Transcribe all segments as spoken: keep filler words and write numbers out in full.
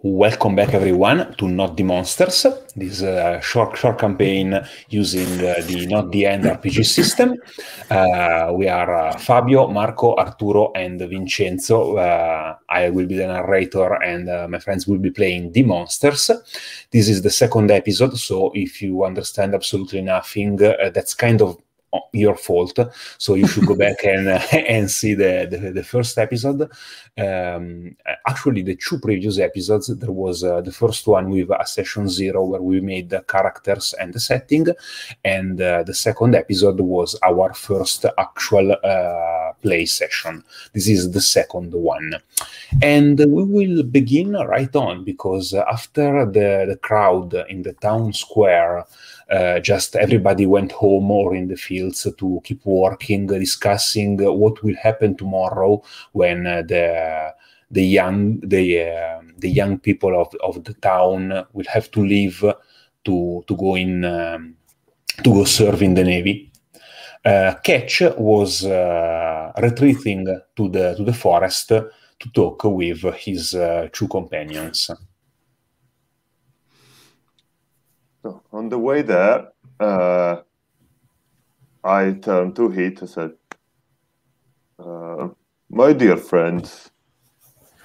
Welcome back, everyone, to Not the Monsters, this uh, short short campaign using uh, the Not the End R P G system. Uh, we are uh, Fabio, Marco, Arturo, and Vincenzo. Uh, I will be the narrator, and uh, my friends will be playing the monsters. This is the second episode, so if you understand absolutely nothing, uh, that's kind of your fault, so you should go back and uh, and see the, the the first episode. Um actually, the two previous episodes, there was uh, the first one with a session zero where we made the characters and the setting, and uh, the second episode was our first actual uh play session. This is the second one, and we will begin right on, because after the the crowd in the town square, Uh, just everybody went home or in the fields to keep working, discussing what will happen tomorrow when uh, the the young the uh, the young people of of the town will have to leave to to go in um, to go serve in the navy. Uh, Ketch was uh, retreating to the to the forest to talk with his uh, two companions. So on the way there, uh, I turned to Hit and said, uh, my dear friends,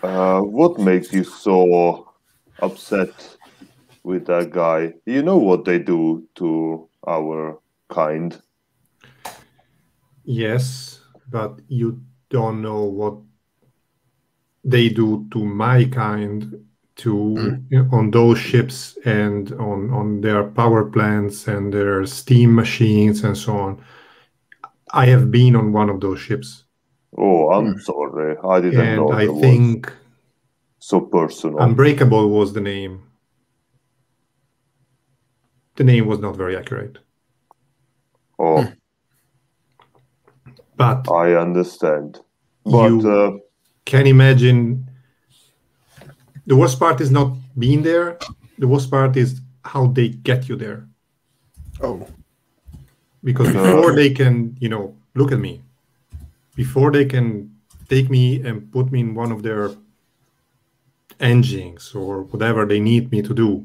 uh, what makes you so upset with that guy? You know what they do to our kind? Yes, but you don't know what they do to my kind. To on those ships and on on their power plants and their steam machines and so on. I have been on one of those ships. Oh, I'm sorry, I didn't and know. And I think so personal. Unbreakable was the name. The name was not very accurate. Oh, but I understand. But you uh, can imagine. The worst part is not being there. The worst part is how they get you there. Oh. Because before they can, you know, look at me, before they can take me and put me in one of their engines or whatever they need me to do,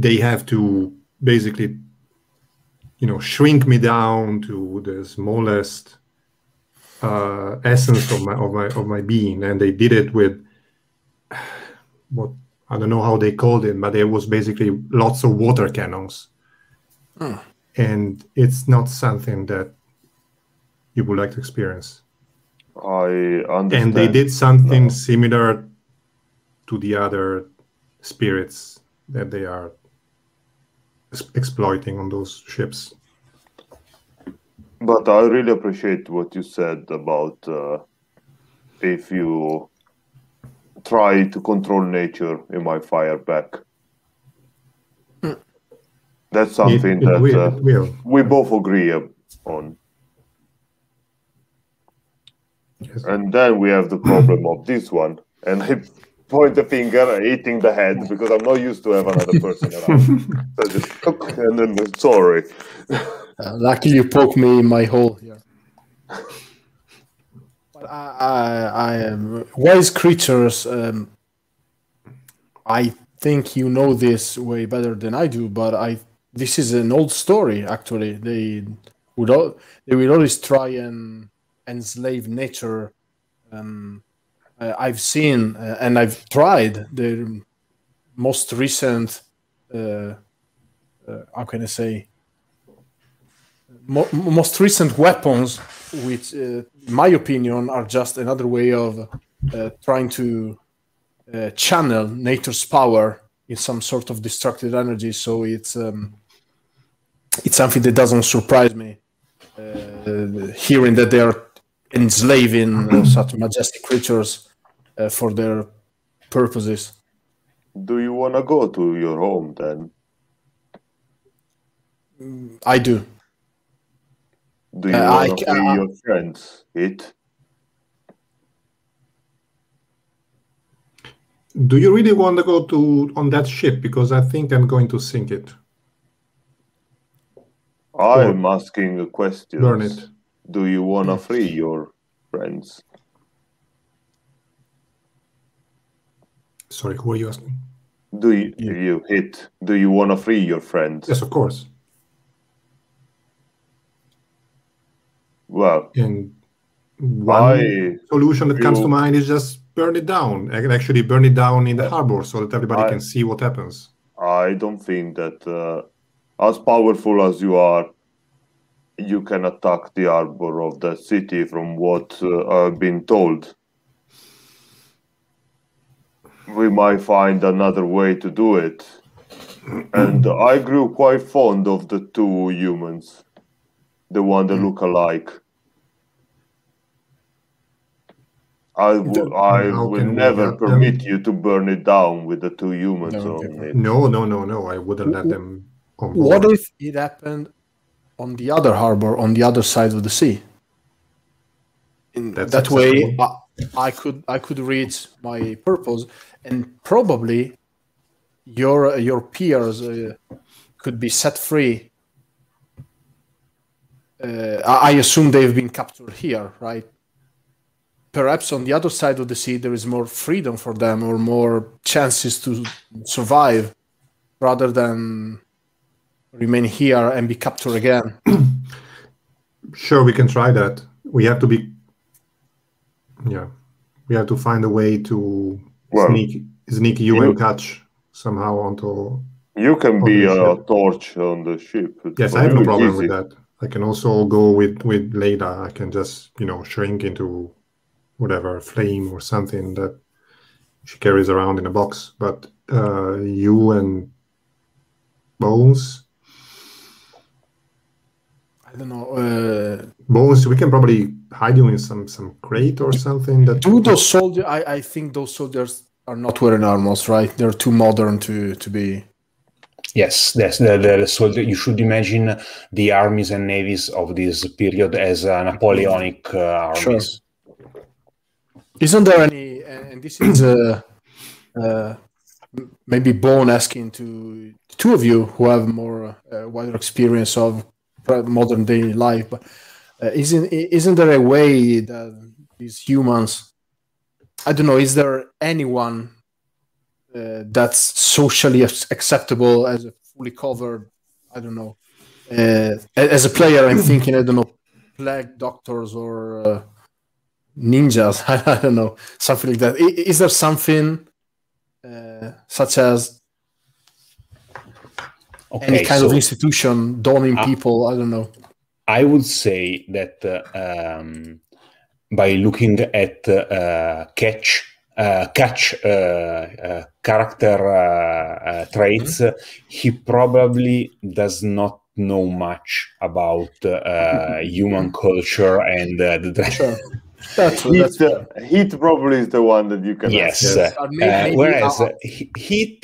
they have to basically, you know, shrink me down to the smallest uh, essence of my, of, my, of my being. And they did it with... what I don't know how they called it, but there was basically lots of water cannons. Mm. And it's not something that you would like to experience. I understand. And they did something no. similar to the other spirits that they are exploiting on those ships. But I really appreciate what you said about uh, if you try to control nature, you might fire back. Mm. That's something it, it that will, uh, will. we both agree on. Yes. And then we have the problem of this one. And I point the finger, hitting the head, because I'm not used to have another person around. So just, and then, sorry. Uh, luckily you poked me in my hole. Yeah. I, I am wise creatures. Um, I think you know this way better than I do, but I this is an old story. Actually, they would all, they will always try and enslave nature. Um, I've seen uh, and I've tried the most recent. Uh, uh, how can I say? Mo most recent weapons, which, uh, in my opinion, are just another way of uh, trying to uh, channel nature's power in some sort of destructive energy. So it's um, it's something that doesn't surprise me, uh, hearing that they are enslaving uh, such majestic creatures uh, for their purposes. Do you want to go to your home then? I do. Do you uh, want to be uh, your friends, Hit? Do you really want to go to on that ship? Because I think I'm going to sink it. I'm or asking a question. Learn it. Do you want to free your friends? Sorry, who are you asking? Do you, yeah. you hit? Do you want to free your friend? Yes, of course. Well, and one I, solution that you, comes to mind is just burn it down. I can actually burn it down in the harbor so that everybody I, can see what happens. I don't think that uh, as powerful as you are, you can attack the harbor of the city from what uh, I've been told. We might find another way to do it. And I grew quite fond of the two humans. The one that look alike. I, w I will never permit them? you to burn it down with the two humans. No, on it. no, no, no, no. I wouldn't let them... On what if it happened on the other harbor, on the other side of the sea? In That's that acceptable. way... I I could I could reach my purpose, and probably your your peers uh, could be set free. Uh, I assume they've been captured here, right? Perhaps on the other side of the sea there is more freedom for them, or more chances to survive, rather than remain here and be captured again. Sure, we can try that. We have to be. Yeah, we have to find a way to well, sneak, sneak you, you and catch somehow onto... You can be a torch on the ship. It's yes, I have no problem easy. with that. I can also go with, with Leda. I can just, you know, shrink into whatever, flame or something that she carries around in a box. But uh, you and Bones... I don't know. Uh, Bones, we can probably hide you in some some crate or something. That do those soldiers? I I think those soldiers are not wearing armors, right? They're too modern to to be. Yes, that's the, the soldier. You should imagine the armies and navies of this period as uh, Napoleonic uh, armies. Sure. Isn't there any? And this is uh, uh, maybe Bone asking to the two of you who have more uh, wider experience of modern daily life, but uh, isn't isn't there a way that these humans, I don't know, is there anyone uh, that's socially acceptable as a fully covered, I don't know, uh, as a player I'm thinking, I don't know, plague doctors or uh, ninjas, I don't know, something like that. Is there something uh, such as Okay, any kind so, of institution donning uh, people, I don't know. I would say that uh, um, by looking at uh, Ketch, uh, Ketch uh, uh, character uh, uh, traits, mm-hmm. he probably does not know much about uh, human culture and uh, the dress. Sure. That's, Hit, that's uh, Hit probably is the one that you can yes. ask. Yes. Uh, maybe, whereas uh, Hit,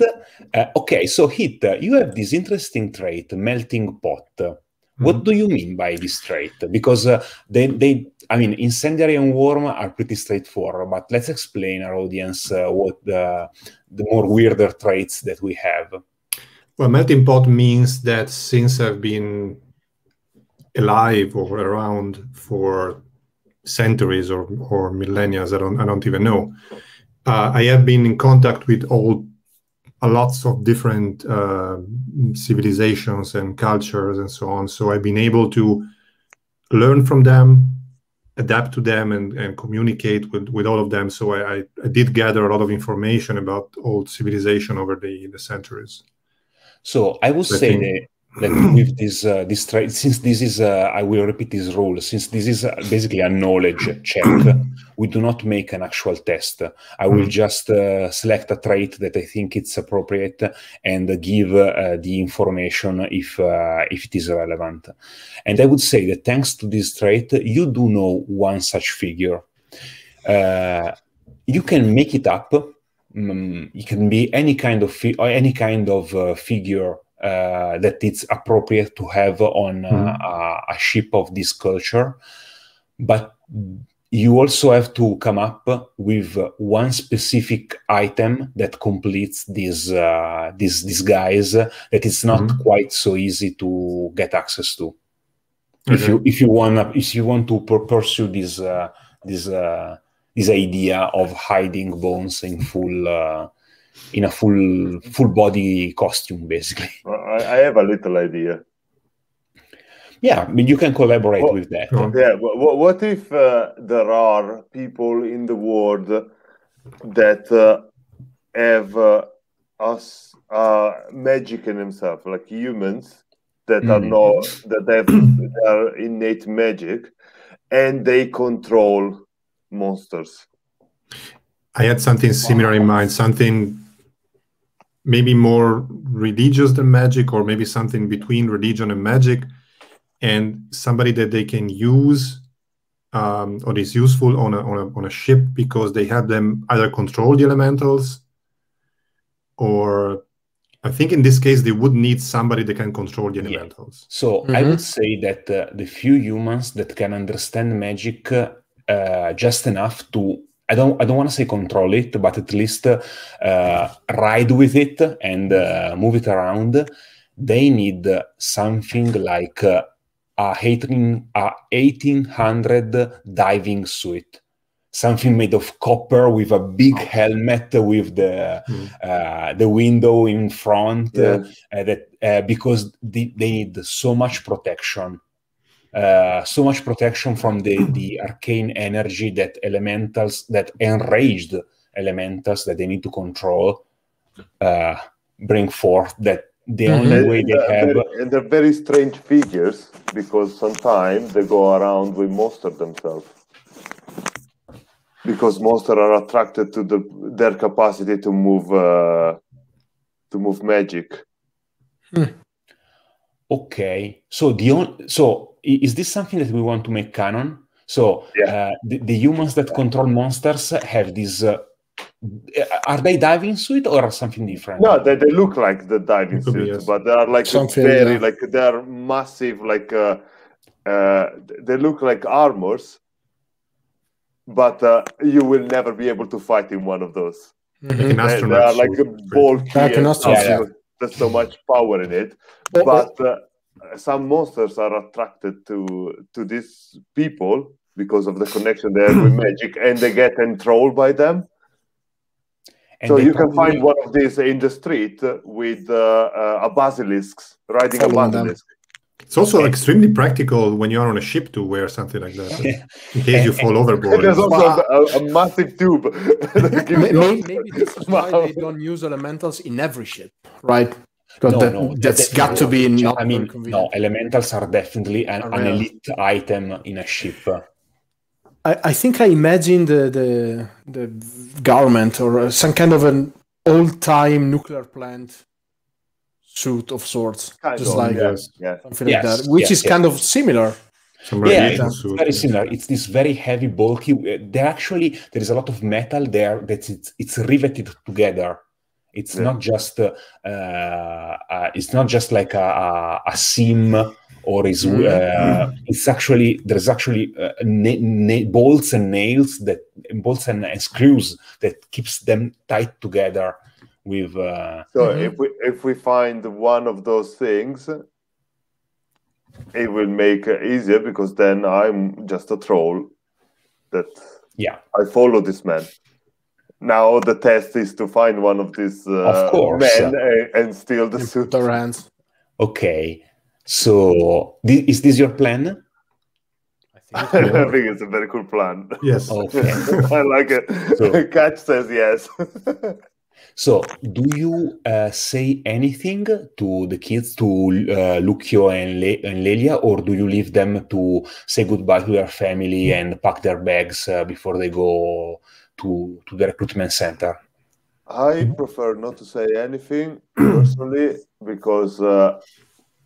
uh, okay, so Hit, uh, you have this interesting trait, melting pot. Mm-hmm. What do you mean by this trait? Because uh, they, they, I mean, incendiary and warm are pretty straightforward, but let's explain our audience uh, what uh, the more weirder traits that we have. Well, melting pot means that since I've been alive or around for centuries or, or millennia, I don't, I don't even know. Uh, I have been in contact with all uh, lots of different uh, civilizations and cultures and so on. So I've been able to learn from them, adapt to them, and, and communicate with, with all of them. So I, I did gather a lot of information about old civilization over the, the centuries. So I would I say that That with this, uh, this trait, since this is, uh, I will repeat this rule, since this is uh, basically a knowledge check, we do not make an actual test. I will just uh, select a trait that I think it's appropriate and give uh, the information if, uh, if it is relevant. And I would say that thanks to this trait, you do know one such figure. Uh, you can make it up. Um, it can be any kind of, fi or any kind of uh, figure Uh, that it's appropriate to have on uh, mm-hmm. a, a ship of this culture, but you also have to come up with one specific item that completes this uh, this disguise that it's not mm-hmm. quite so easy to get access to. Mm-hmm. If you if you want if you want to pursue this uh, this uh, this idea of hiding Bones in full. Uh, in a full full body costume, basically. I have a little idea. Yeah, I mean, you can collaborate what, with that. Yeah, but what if uh, there are people in the world that uh, have uh, us uh, magic in themselves, like humans that mm. are not that have their innate magic, and they control monsters? I had something similar in mind, something maybe more religious than magic, or maybe something between religion and magic. And somebody that they can use um, or is useful on a, on, a, on a ship, because they have them either control the elementals, or I think in this case they would need somebody that can control the elementals. Yeah. So mm-hmm. I would say that uh, the few humans that can understand magic uh, just enough to, I don't I don't want to say control it, but at least uh, ride with it and uh, move it around, they need uh, something like uh, a eighteen hundred diving suit, something made of copper with a big helmet with the mm. uh, the window in front, yeah. uh, that uh, because the, they need so much protection, uh, so much protection from the the arcane energy that elementals, that enraged elementals that they need to control, uh, bring forth. That the only mm-hmm. way they uh, have, they're, and they're very strange figures, because sometimes they go around with monsters themselves, because monsters are attracted to the their capacity to move uh, to move magic. Hmm. Okay, so the on, so is this something that we want to make canon? So yeah. uh, the, the humans that control monsters have these. Uh, Are they diving suit or something different? No, they, they look like the diving suit, yes. but they are like something very yeah. like they are massive. Like uh, uh, they look like armors, but uh, you will never be able to fight in one of those. Mm-hmm. Like an astronaut, they are like a bulky. Like an astronaut, yeah. There's so much power in it, but uh, some monsters are attracted to to these people because of the connection they have with magic, and they get enthralled by them. And so you can find one of these in the street with uh, uh, a basilisk, riding a basilisk. It's also okay. extremely practical when you are on a ship to wear something like that, in case you fall overboard. There's also a, a massive tube. maybe maybe this is why they don't use elementals in every ship, right? No, that, no, that's got to be not I mean, no, elementals are definitely an, an elite item in a ship. I think I imagine the, the the garment or some kind of an old-time nuclear plant suit of sorts, kind just of, like, yes, yes. something yes, like that, which yes, is yes. kind of similar. Yeah, it's suit, very yeah. similar. It's this very heavy, bulky. They actually there is a lot of metal there that it's it's riveted together. It's yeah. not just uh, uh, it's not just like a, a, a seam. Or is uh, mm-hmm. it's actually there's actually uh, bolts and nails that bolts and, and screws that keeps them tight together. With uh, so mm-hmm. if we if we find one of those things, it will make it easier, because then I'm just a troll. That yeah, I follow this man. Now the test is to find one of these uh, of course. men and, and steal the suit. Okay. So, th is this your plan? I think, I think it's a very cool plan. Yes. Okay. I like it. So, Ketch says yes. So, do you uh, say anything to the kids, to uh, Lucio and, Le and Lelia, or do you leave them to say goodbye to their family and pack their bags uh, before they go to, to the recruitment center? I prefer not to say anything, personally, because... Uh,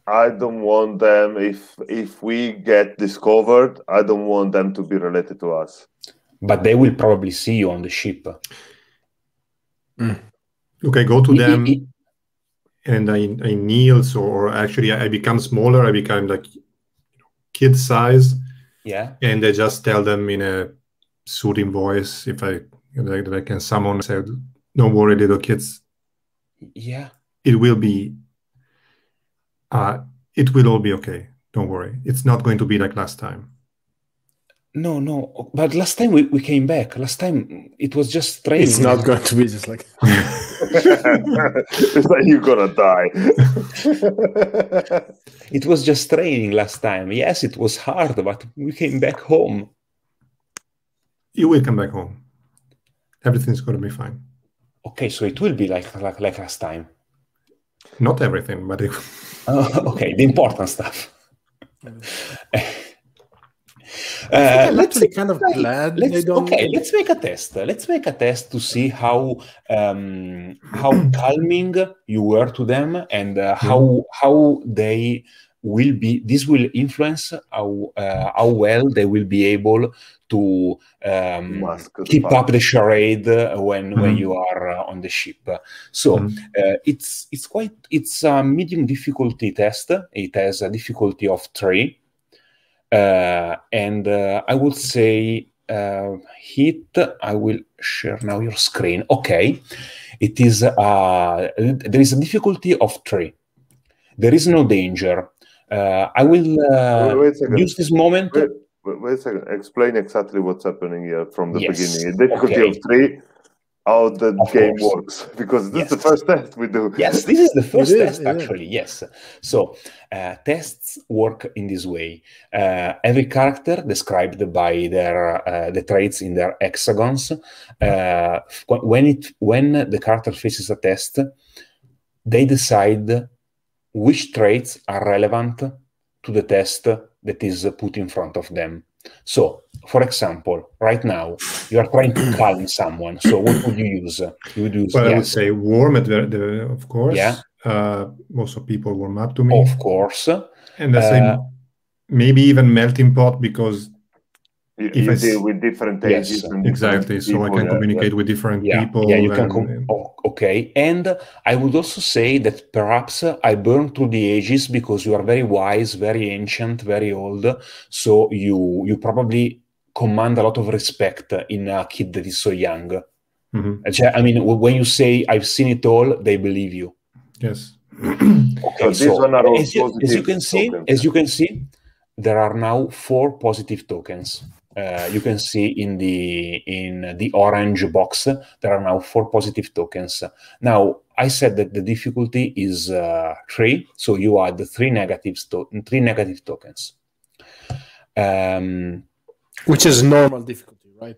I don't want them, if if we get discovered, I don't want them to be related to us. But they will probably see you on the ship. Mm. Okay, go to them it, it, and I, I kneel, so, or actually I become smaller, I become like kid size. Yeah. And I just tell them in a soothing voice, if I, like, that I can summon, say, don't worry, little kids. Yeah. It will be... Uh, it will all be okay. Don't worry. It's not going to be like last time. No, no. But last time we, we came back. Last time it was just training. It's not going to be just like... It's like you're going to die. It was just training last time. Yes, it was hard, but we came back home. You will come back home. Everything's going to be fine. Okay, so it will be like like, like last time. Not everything, but... It... oh, okay, the important stuff. Uh, let's be kind of glad. Let's, don't... Okay, let's make a test. Let's make a test to see how um, how calming you were to them, and uh, how how they will be. This will influence how uh, how well they will be able to um, keep up the charade when mm. when you are uh, on the ship. So mm. uh, it's it's quite it's a medium difficulty test. It has a difficulty of three. Uh, and uh, I would say uh, hit. I will share now your screen. Okay, it is. Uh, there is a difficulty of three. There is no danger. Uh, I will uh, wait, wait use this moment. Wait, wait, wait a second. Explain exactly what's happening here from the yes. beginning. A difficulty okay. of three. How the of game course. works, because this yes. is the first test we do. Yes, this is the first test, is, actually, is. yes. So, uh, tests work in this way. Uh, every character described by their uh, the traits in their hexagons, uh, when, it, when the character faces a test, they decide which traits are relevant to the test that is put in front of them. So, for example, right now you are trying to calm someone. So, what would you use? You would use. Well, yes. I would say warm, at the, the, of course. Yeah. Uh, also, people warm up to me. Of course. And the uh, same, maybe even melting pot, because you, if you I deal with different ages, yes, and different exactly. people, so I can communicate yeah. with different yeah. people. Yeah, you and, can. Oh, okay, and I would also say that perhaps I burn through the ages because you are very wise, very ancient, very old. So you you probably command a lot of respect in a kid that is so young. Mm-hmm. I mean, when you say "I've seen it all," they believe you. Yes. Okay. So, so as, you, as you can see, tokens. as you can see, there are now four positive tokens. Uh, you can see in the in the orange box there are now four positive tokens. Now I said that the difficulty is uh, three, so you add the three negatives to three negative tokens. Um. Which is normal difficulty, right?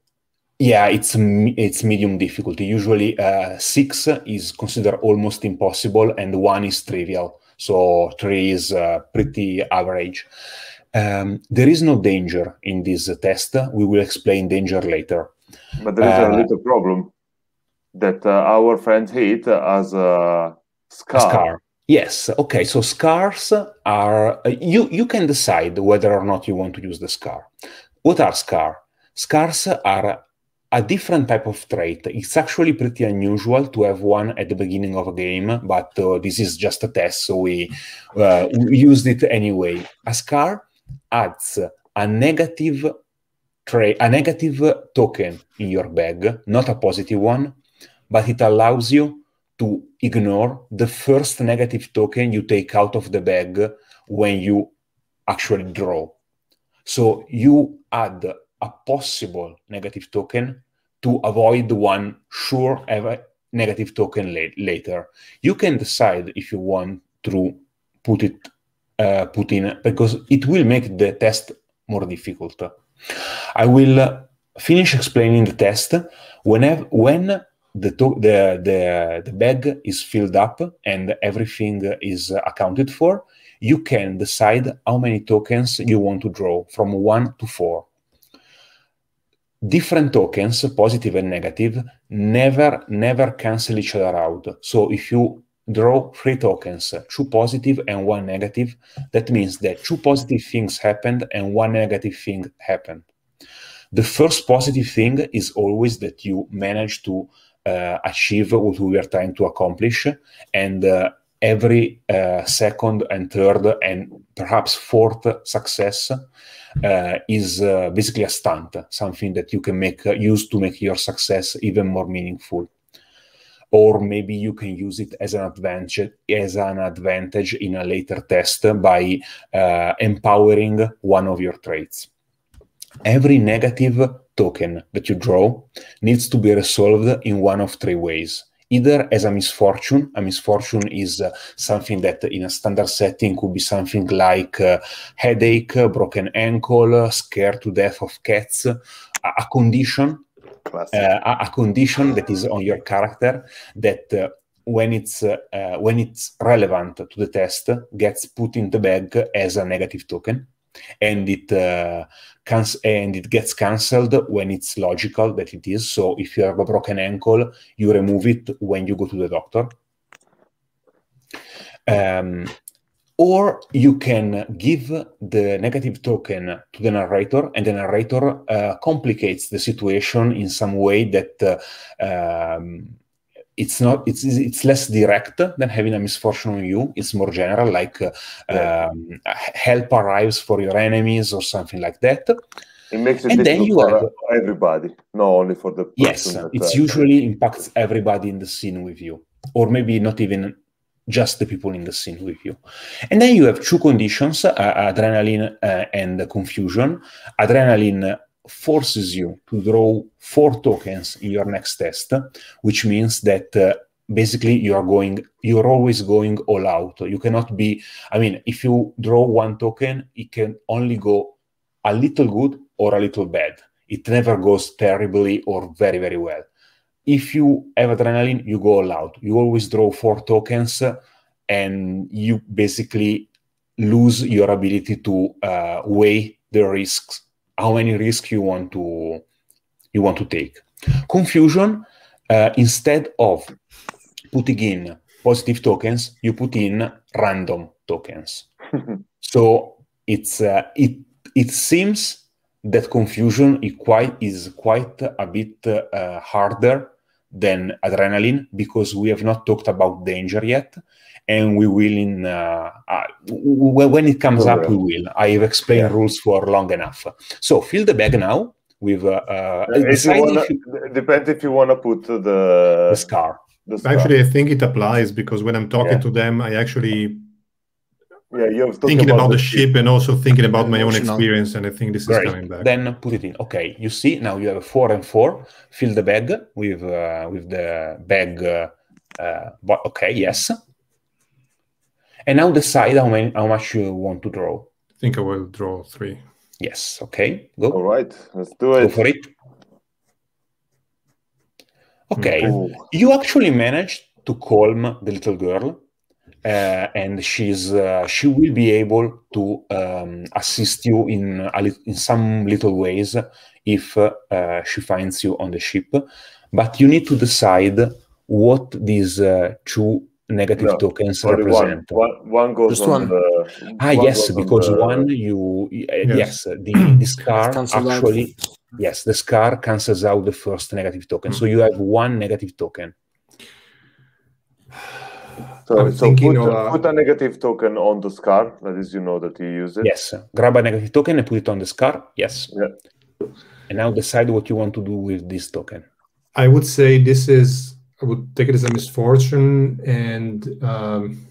Yeah, it's it's medium difficulty. Usually, uh, six is considered almost impossible, and one is trivial. So three is uh, pretty average. Um, there is no danger in this test. We will explain danger later. But there is uh, a little problem that uh, our friend hit as a scar. A scar. Yes. Okay. So scars are uh, you. You can decide whether or not you want to use the scar. What are scars? Scars are a different type of trait. It's actually pretty unusual to have one at the beginning of a game, but uh, this is just a test, so we, uh, we used it anyway. A scar adds a negative trait, a negative token in your bag, not a positive one, but it allows you to ignore the first negative token you take out of the bag when you actually draw. So you add a possible negative token to avoid one sure ever negative token la later. You can decide if you want to put it uh, put in, because it will make the test more difficult. I will uh, finish explaining the test whenever when the, the the the bag is filled up and everything is accounted for. You can decide how many tokens you want to draw, from one to four. Different tokens, positive and negative, never, never cancel each other out. So if you draw three tokens, two positive and one negative, that means that two positive things happened and one negative thing happened. The first positive thing is always that you manage to uh, achieve what we are trying to accomplish, and uh, every uh, second and third and perhaps fourth success uh, is uh, basically a stunt, something that you can make uh, use to make your success even more meaningful. Or maybe you can use it as an advantage, as an advantage in a later test by uh, empowering one of your traits. Every negative token that you draw needs to be resolved in one of three ways. Either as a misfortune. A misfortune is uh, something that in a standard setting could be something like uh, headache, broken ankle, uh, scared to death of cats, a, a condition, uh, a, a condition that is on your character that uh, when it's uh, uh, when it's relevant to the test gets put in the bag as a negative token, and it uh, and it gets cancelled when it's logical that it is. So if you have a broken ankle, you remove it when you go to the doctor. Um, or you can give the negative token to the narrator, and the narrator uh, complicates the situation in some way that uh, um, It's not. It's it's less direct than having a misfortune on you. It's more general, like uh, yeah. um, help arrives for your enemies or something like that. It makes it and then you have everybody, not only for the person. Yes, it's uh, usually impacts everybody in the scene with you, or maybe not even just the people in the scene with you. And then you have two conditions: uh, adrenaline uh, and confusion. Adrenaline forces you to draw four tokens in your next test, which means that uh, basically you are going, you're always going all out. You cannot be, I mean, if you draw one token, it can only go a little good or a little bad. It never goes terribly or very, very well. If you have adrenaline, you go all out. You always draw four tokens and you basically lose your ability to uh, weigh the risks, how many risks you want to you want to take. Confusion, uh, instead of putting in positive tokens, you put in random tokens. So it's uh, it it seems that confusion is quite is quite a bit uh, harder than adrenaline, because we have not talked about danger yet, and we will in uh, uh, when it comes up we will. I have explained rules for long enough. So fill the bag now with. Uh, if you wanna, if you, depends if you want to put the, the, scar. the scar. Actually, I think it applies because when I'm talking yeah. to them, I actually yeah you're thinking about, about the ship, ship and also thinking about my own experience, and I think this Great. is coming back. Then put it in. Okay, you see now you have a four and four. Fill the bag with uh, with the bag. Uh, uh, but okay, yes. And now decide how, many, how much you want to draw. I think I will draw three. Yes, okay, go. All right, let's do it. Go for it. Okay, Ooh. you actually managed to calm the little girl, uh, and she's uh, she will be able to um, assist you in, uh, in some little ways if uh, she finds you on the ship. But you need to decide what these uh, two negative no, tokens represent. One, one, one goes Just on one. the... Ah, one yes, because on the, one you... Yes, yes the, the scar actually... Out. Yes, the scar cancels out the first negative token. Mm-hmm. So you have one negative token. So, so put, of, uh, put a negative token on the scar. That is, you know that you use it. Yes, grab a negative token and put it on the scar. Yes. Yeah. And now decide what you want to do with this token. I would say this is... I would take it as a misfortune and um,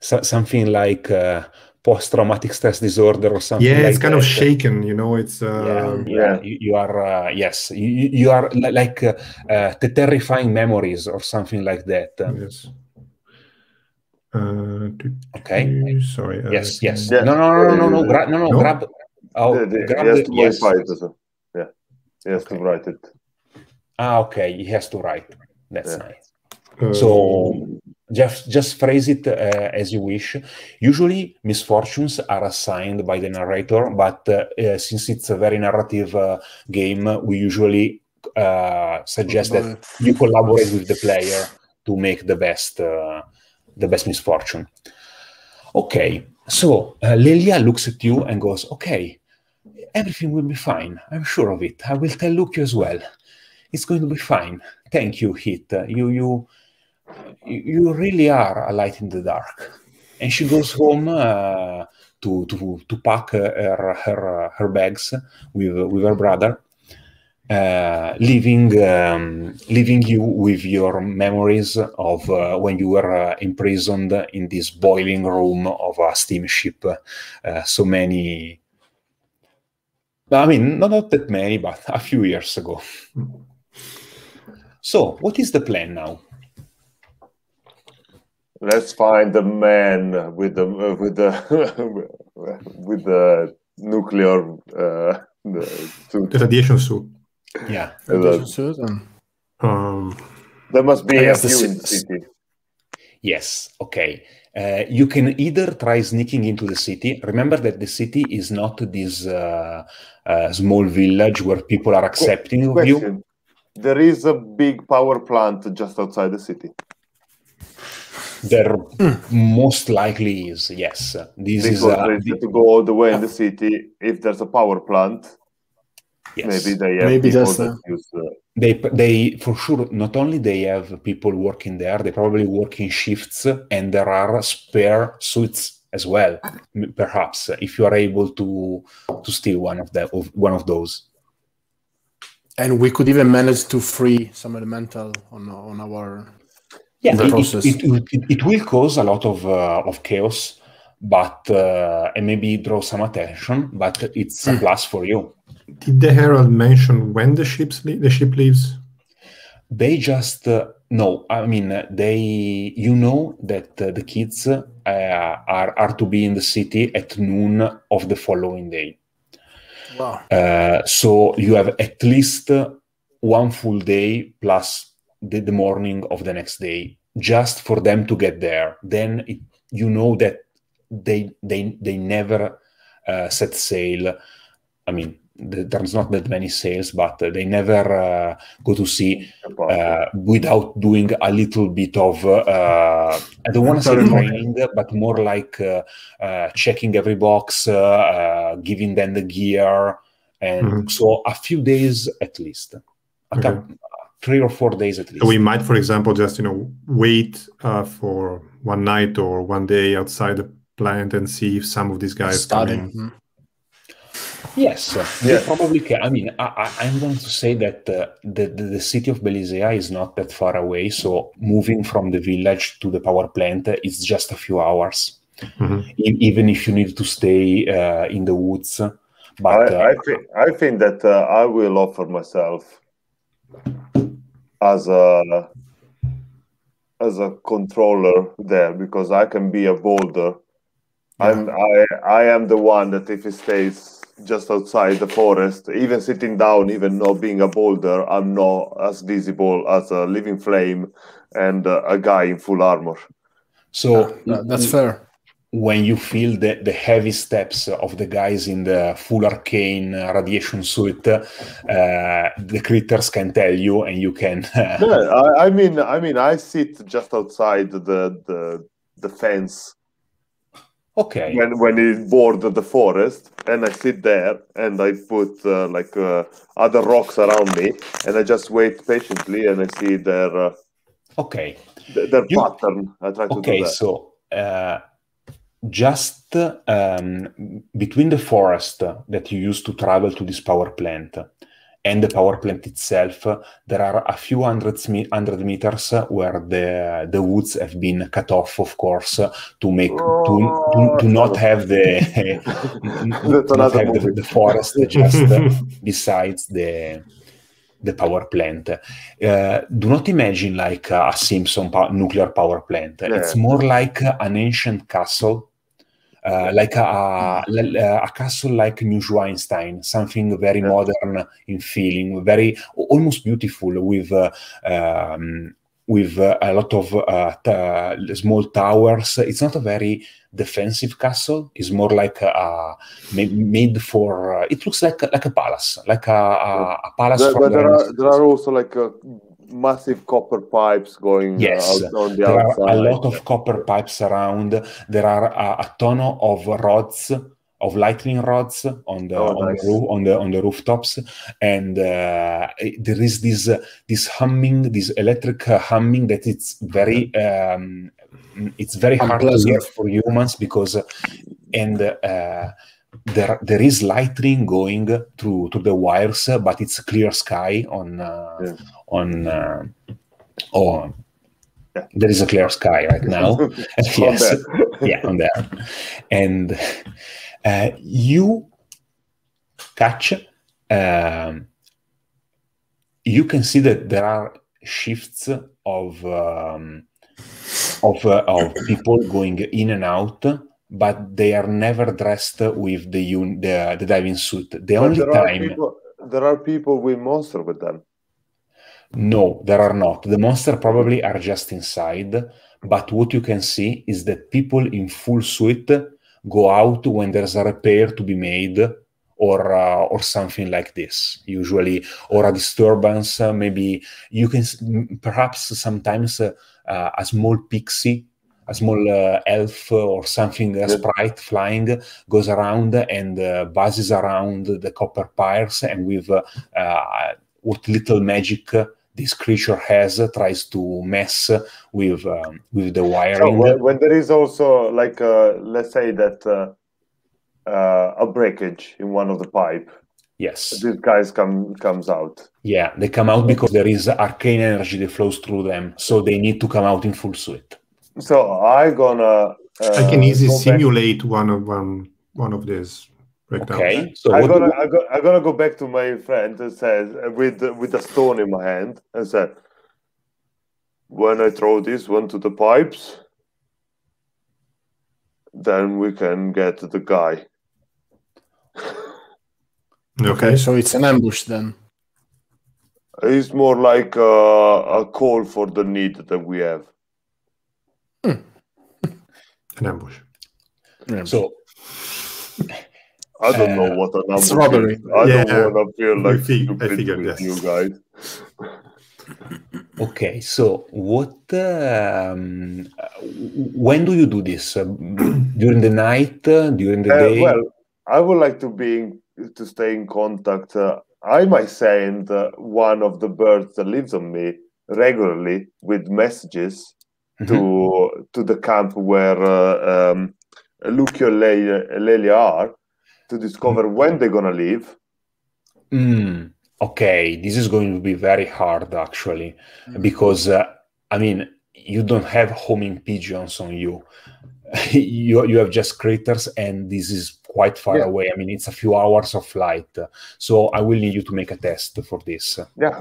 so, something like uh, post-traumatic stress disorder or something. Yeah, it's like kind that. of shaken, you know. It's uh, yeah, yeah. You, you are uh, yes, you, you are like uh, uh, the terrifying memories or something like that. Yes. Uh, okay. Sorry. Yes. Uh, yes. Yeah. No. No. No. No. No. No. Gra no, no, no. Grab. Oh, the, the, grab the, yes. It yeah. He has okay. to write it. Ah, okay, he has to write. That's yeah. nice. Um, so just just phrase it uh, as you wish. Usually, misfortunes are assigned by the narrator, but uh, uh, since it's a very narrative uh, game, we usually uh, suggest that you collaborate with the player to make the best uh, the best misfortune. Okay, so uh, Lelia looks at you and goes, "Okay, everything will be fine. I'm sure of it. I will tell Lucio as well. It's going to be fine. Thank you, Hit. You, you, you really are a light in the dark." And she goes home uh, to, to to pack her her, her bags with with her brother, uh, leaving um, leaving you with your memories of uh, when you were uh, imprisoned in this boiling room of a steamship uh, so many I mean, not, not that many, but a few years ago. So, what is the plan now? Let's find the man with the uh, with the with the nuclear uh, the, suit. The radiation suit. Yeah, the radiation suit. And... Um, there must be a few in the city. Yes. Okay. Uh, you can either try sneaking into the city. Remember that the city is not this uh, uh, small village where people are accepting of you. There is a big power plant just outside the city. There mm. most likely is, yes. This because is a, they to go all the way uh, in the city. If there's a power plant, yes. maybe they have maybe people just, that uh, use... Uh, They, they, for sure, not only they have people working there, they probably work in shifts, and there are spare suits as well, perhaps, if you are able to to steal one of, the, of, one of those. And we could even manage to free some elemental on, on our yeah, it, process. It, it, it, it will cause a lot of, uh, of chaos, but uh, and maybe draw some attention, but it's a plus for you. Did the Herald mention when the ships the ship leaves? They just uh, no. I mean, they you know that uh, the kids uh, are are to be in the city at noon of the following day. Wow! Uh, so you have at least one full day plus the, the morning of the next day just for them to get there. Then it, you know that they they they never uh, set sail. I mean. There's not that many sales, but they never uh, go to sea uh, without doing a little bit of, uh, I don't want to say training, but more like uh, uh, checking every box, uh, uh, giving them the gear. And mm-hmm. so a few days at least, a couple, okay. three or four days at least. So we might, for example, just, you know, wait uh, for one night or one day outside the plant and see if some of these guys come in. Yes, yeah. They probably can. I mean, I, I, I'm going to say that uh, the, the, the city of Belizea is not that far away, so moving from the village to the power plant uh, is just a few hours, mm-hmm. e even if you need to stay uh, in the woods. But I, uh, I, think, I think that uh, I will offer myself as a, as a controller there, because I can be a boulder. Yeah. I'm, I, I am the one that if he stays just outside the forest, even sitting down, even not being a boulder, I'm not as visible as a living flame and uh, a guy in full armor. So yeah, that's fair. When you feel the, the heavy steps of the guys in the full arcane radiation suit, uh, the critters can tell you, and you can. yeah, I, I mean, I mean, I sit just outside the the, the fence. Okay. When when it bordered the forest, and I sit there, and I put uh, like uh, other rocks around me, and I just wait patiently, and I see their uh, okay th their you... pattern. I try to okay, do that. so uh, just um, between the forest that you used to travel to this power plant and the power plant itself, there are a few hundred, hundred meters where the the woods have been cut off, of course, to make to, to, to not have the not not have the, the forest just besides the the power plant. Uh, do not imagine like a Simpson power, nuclear power plant. Yeah. It's more like an ancient castle. Uh, like a, a, a castle like Neuschwanstein, something very yeah. modern in feeling, very almost beautiful, with uh, um, with uh, a lot of uh, small towers. It's not a very defensive castle. It's more like a, a made for. Uh, it looks like like a palace, like a, a, a palace. There, but there are, there are also like. A... massive copper pipes going yes out on the there outside. Are a lot of copper pipes around. There are a, a ton of rods, of lightning rods on the oh, on nice. the roof, on the on the rooftops, and uh, there is this uh, this humming, this electric uh, humming that it's very um, it's very hard to hear for humans because and. Uh, There, there is lightning going through to the wires, uh, but it's clear sky on uh, yeah. on uh, on. Yeah. There is a clear sky right now. yes, on yeah, on there. And uh, you Ketch, um, you can see that there are shifts of um, of, uh, of people going in and out, but they are never dressed with the un the, the diving suit. The but only there time are people, there are people with monster with them. No, there are not. The monster probably are just inside, but what you can see is that people in full suit go out when there's a repair to be made, or uh, or something like this, usually, or a disturbance. Uh, maybe you can, perhaps sometimes uh, uh, a small pixie, a small uh, elf or something, a sprite flying, goes around and uh, buzzes around the copper pyres, and with uh, uh, what little magic this creature has, uh, tries to mess with um, with the wiring. So when there is also, like, uh, let's say that uh, uh, a breakage in one of the pipe. Yes, these guys come comes out. Yeah, they come out because there is arcane energy that flows through them, so they need to come out in full suit. So I'm gonna. Uh, I can easily simulate one of one one of these. Right, okay, so I'm gonna, I go, I'm gonna go back to my friend and says, with with a stone in my hand, and said, when I throw this one to the pipes, then we can get the guy. Okay, okay, so it's an ambush then. It's more like a, a call for the need that we have. Hmm. An ambush. Yeah. So. I don't uh, know what a number. It's robbery. Is. I yeah. don't want to feel like fig I figured, with yes. you guys. Okay, so what? Um, when do you do this? Uh, during the night? Uh, during the uh, day? Well, I would like to be in, to stay in contact. Uh, I might send uh, one of the birds that lives on me regularly with messages mm-hmm. to to the camp where uh, um, Lucio and Lelia, Lelia are. To discover when they're gonna leave. Mm, okay, this is going to be very hard, actually, because uh, I mean, you don't have homing pigeons on you. you you have just craters, and this is quite far yeah. away. I mean, it's a few hours of flight. So I will need you to make a test for this. Yeah.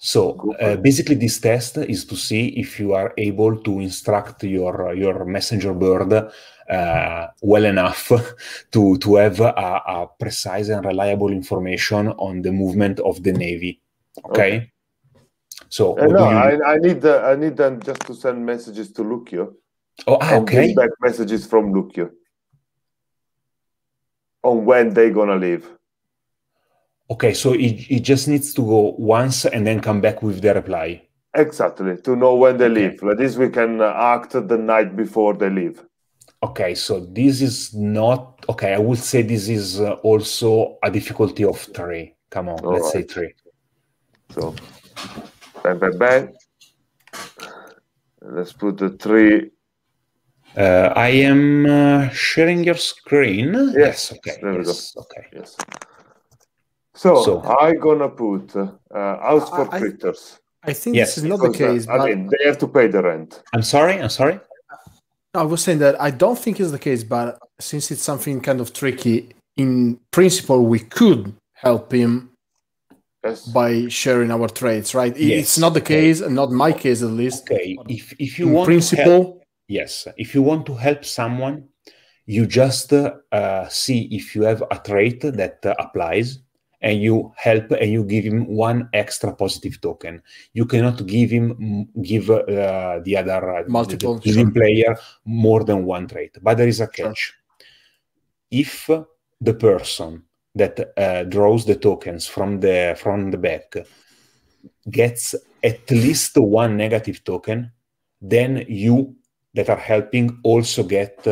So uh, basically, this test is to see if you are able to instruct your your messenger bird Uh, well enough to to have a, a precise and reliable information on the movement of the navy. Okay. okay. So uh, no, I, I need uh, I need them just to send messages to Lucio. Oh, ah, okay. Back messages from Lucio on when they're gonna leave. Okay, so it it just needs to go once and then come back with the reply. Exactly, to know when they leave. Like this, we can act the night before they leave. Okay, so this is not... Okay, I would say this is uh, also a difficulty of three. Come on, All let's right. say three. So, bang, bang, bang. Let's put the three. Uh, I am uh, sharing your screen. Yes, yes okay. There yes, we go. Okay. Yes. So, so I'm going to put uh, house for I, critters. I think yes. this is not because, the case. Uh, but... I mean, they have to pay the rent. I'm sorry, I'm sorry. I was saying that I don't think it's the case, but since it's something kind of tricky, in principle, we could help him yes. by sharing our traits, right? Yes. It's not the case, and not my case at least. Okay, if, if you in want principle, to help, yes, if you want to help someone, you just uh, see if you have a trait that uh, applies, and you help and you give him one extra positive token. You cannot give him give uh, the other uh, multiple the, the sure. player more than one trait. But there is a catch. Sure. If the person that uh, draws the tokens from the from the back gets at least one negative token, then you that are helping also get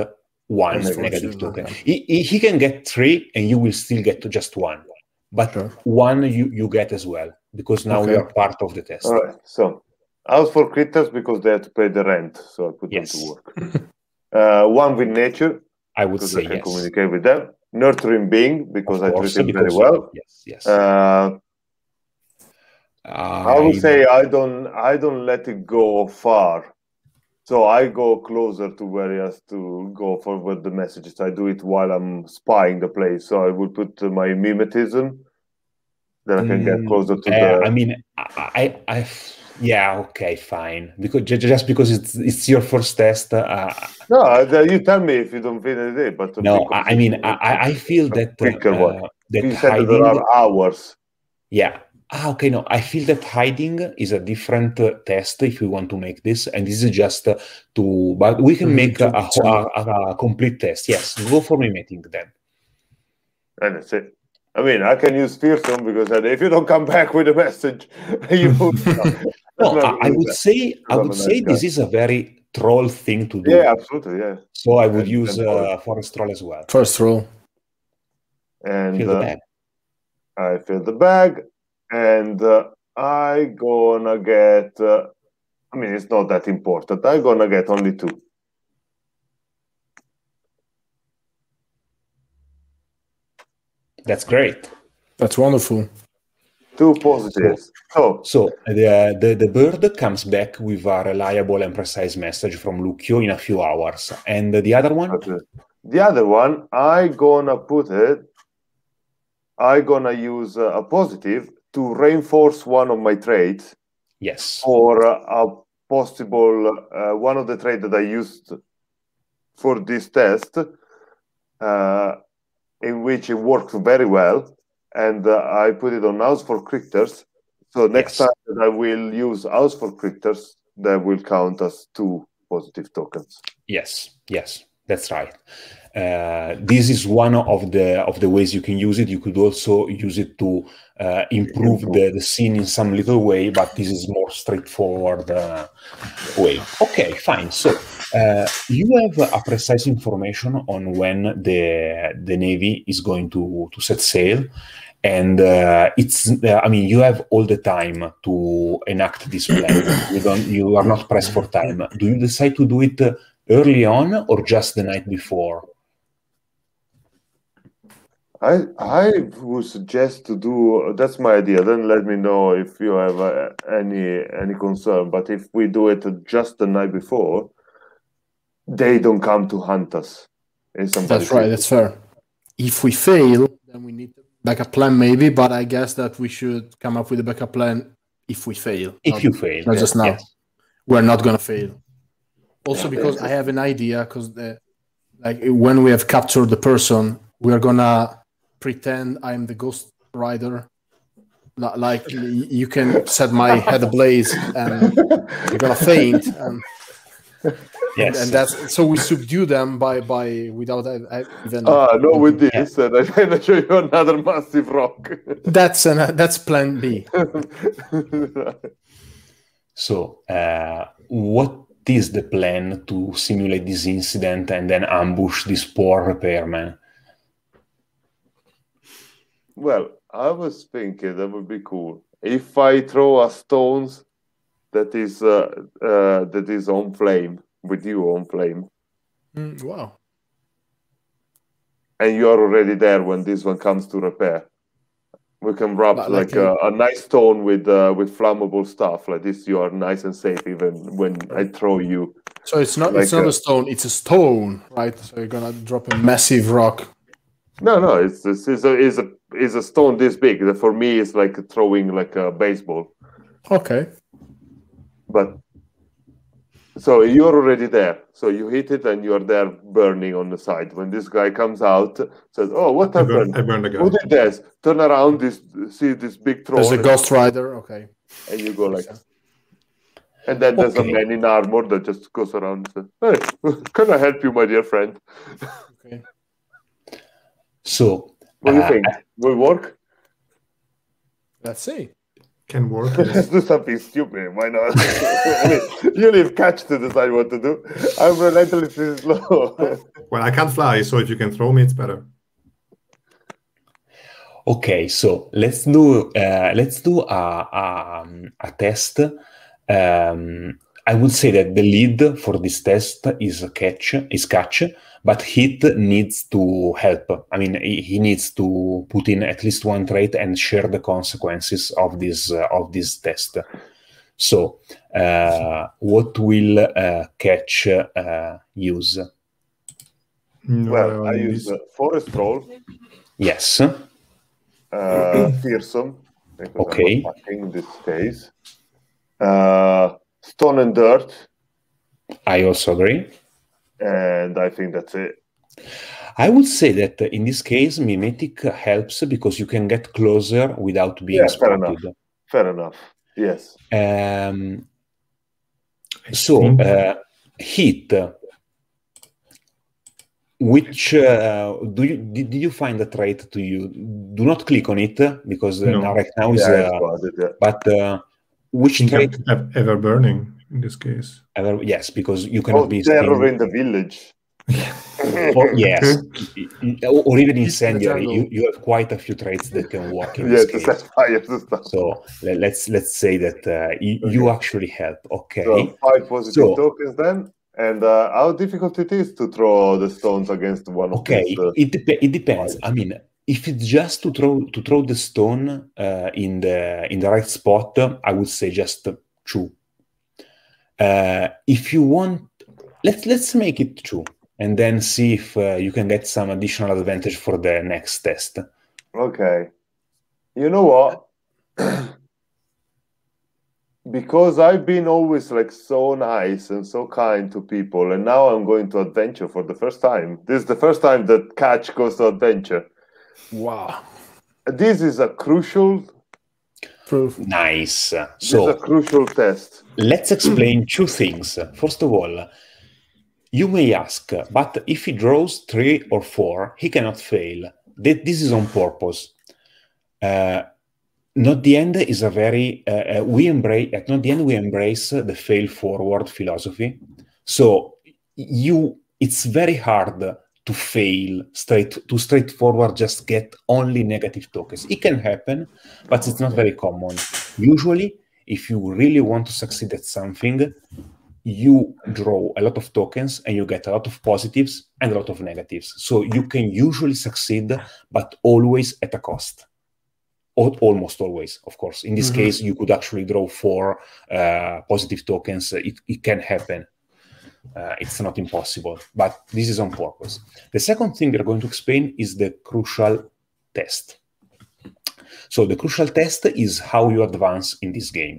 one negative token. He, he can get three, and you will still get just one. But sure. one you, you get as well, because now okay. we are part of the test. All right. So, house for critters, because they have to pay the rent, so I put yes. them to work. uh, one with nature. I would say I can yes. communicate with them. Nurturing being, because of I course, treat him very well. Yes, yes. Uh, I... I would say I don't, I don't let it go far. So I go closer to where he has to go for what the message is. I do it while I'm spying the place. So I will put my mimetism, then I can mm, get closer to uh, the... I mean, I, I, I, yeah, okay, fine. Because just because it's it's your first test. Uh, no, you tell me if you don't finish it. But no, I mean, I, I feel that quicker uh, one. That you said there are hours. Yeah. Ah, okay, no, I feel that hiding is a different uh, test if we want to make this, and this is just uh, to, but we can make a, a, a, a complete test. Yes, go for mimetic then. And that's it. I mean, I can use fearsome because if you don't come back with a message, you. No, no, I, I would say I would say nice this guy. Is a very troll thing to do. Yeah, absolutely. Yeah. So I would and, use and uh, forest troll as well. First roll. And fill the bag. Uh, I fill the bag. And uh, I gonna get, uh, I mean, it's not that important. I gonna get only two. That's great. That's wonderful. Two positives. So, so the, the, the bird comes back with a reliable and precise message from Lucio in a few hours. And the other one? Okay. The other one, I gonna put it, I gonna use uh, a positive to reinforce one of my traits. Yes. Or uh, a possible, uh, one of the traits that I used for this test, uh, in which it worked very well. And uh, I put it on House for Crypters. So next yes. time that I will use House for Crypters, that will count as two positive tokens. Yes, yes, that's right. Uh, this is one of the of the ways you can use it. You could also use it to uh, improve the, the scene in some little way, but this is more straightforward uh, way. Okay, fine. So uh, you have a precise information on when the the Navy is going to to set sail, and uh, it's uh, I mean you have all the time to enact this plan. You don't you are not pressed for time. Do you decide to do it early on or just the night before? I, I would suggest to do, that's my idea, then let me know if you have uh, any any concern, but if we do it just the night before, they don't come to hunt us. That's right, that's fair. If we fail, then we need a backup plan maybe, but I guess that we should come up with a backup plan if we fail. If not, you fail. Not yes, just now. Yes. We're not going to fail. Also yeah, because I have an idea, because like when we have captured the person, we are going to pretend I'm the ghost rider. Like you can set my head ablaze and you're gonna faint. And, yes. And that's so we subdue them by by without even. Ah, no, with this, yeah. And I'm gonna show you another massive rock. That's an that's plan B. So, uh, what is the plan to simulate this incident and then ambush this poor repairman? Well, I was thinking that would be cool if I throw a stone that is uh, uh, that is on flame with you on flame. Mm, wow! And you are already there when this one comes to repair. We can wrap but like, like a, a nice stone with uh, with flammable stuff like this. You are nice and safe even when I throw you. So it's not like it's not a, a stone. It's a stone, right? So you're gonna drop a massive rock. No, no, it's it's, it's, a, it's a it's a stone this big. That for me, it's like throwing like a baseball. Okay. But so you're already there. So you hit it, and you are there, burning on the side. When this guy comes out, says, "Oh, what I happened? Burn, I burned a guy. Who did this? Turn around. This see this big throne." There's a ghost rider. Okay. And you go like, and then there's okay. a man in armor that just goes around and says, "Hey, can I help you, my dear friend?" Okay. So, what do you uh, think? Will work? Let's see. Can work. Let's do something stupid. Why not? I mean, you leave Catch to decide what to do. I'm relentlessly slow. Well, I can't fly, so if you can throw me, it's better. Okay, so let's do uh, let's do a a, a test. Um, I would say that the lead for this test is Catch. Is Catch. But Hit needs to help. I mean, he needs to put in at least one trait and share the consequences of this uh, of this test. So uh, what will uh, Ketch uh, use? No, well, I use uh, Forest Roll. Yes. Uh, fearsome. Okay. In this case, uh, Stone and Dirt. I also agree. And I think that's it. I would say that in this case, Mimetic helps because you can get closer without being yeah, spotted. Fair enough. Fair enough. Yes. Um, so, uh, Hit. Which uh, do you did you find a trait to you? Do not click on it because no. now, right now is. Yeah, uh, it, yeah. But uh, which trait? Ever burning in this case. Ever, yes, because you cannot oh, be. Terror in the village. or, yes, or even incendiary. You, you have quite a few traits that can work in this yes, case. Yes, so let's let's say that uh, you, okay. you actually help. Okay. So five positive so, tokens then. And uh, how difficult it is to throw the stones against one of okay, these, uh, it, dep it depends. I mean, if it's just to throw to throw the stone uh, in the in the right spot, I would say just two. Uh, if you want, let's let's make it two, and then see if uh, you can get some additional advantage for the next test. Okay, you know what? Because I've been always like so nice and so kind to people, and now I'm going to adventure for the first time. This is the first time that Catch goes to adventure. Wow. This is a crucial proof. Nice. So this is a crucial test. Let's explain two things. First of all, you may ask, but if he draws three or four, he cannot fail. This is on purpose. Uh, Not the End is a very uh, we embrace at Not the End we embrace the fail forward philosophy. So you it's very hard to fail straight to straightforward just get only negative tokens. It can happen, but it's not very common. Usually, if you really want to succeed at something, you draw a lot of tokens and you get a lot of positives and a lot of negatives. So you can usually succeed, but always at a cost. Almost always, of course. In this mm-hmm. case, you could actually draw four uh, positive tokens. It, it can happen. Uh, it's not impossible, but this is on purpose. The second thing we're going to explain is the crucial test. So the crucial test is how you advance in this game.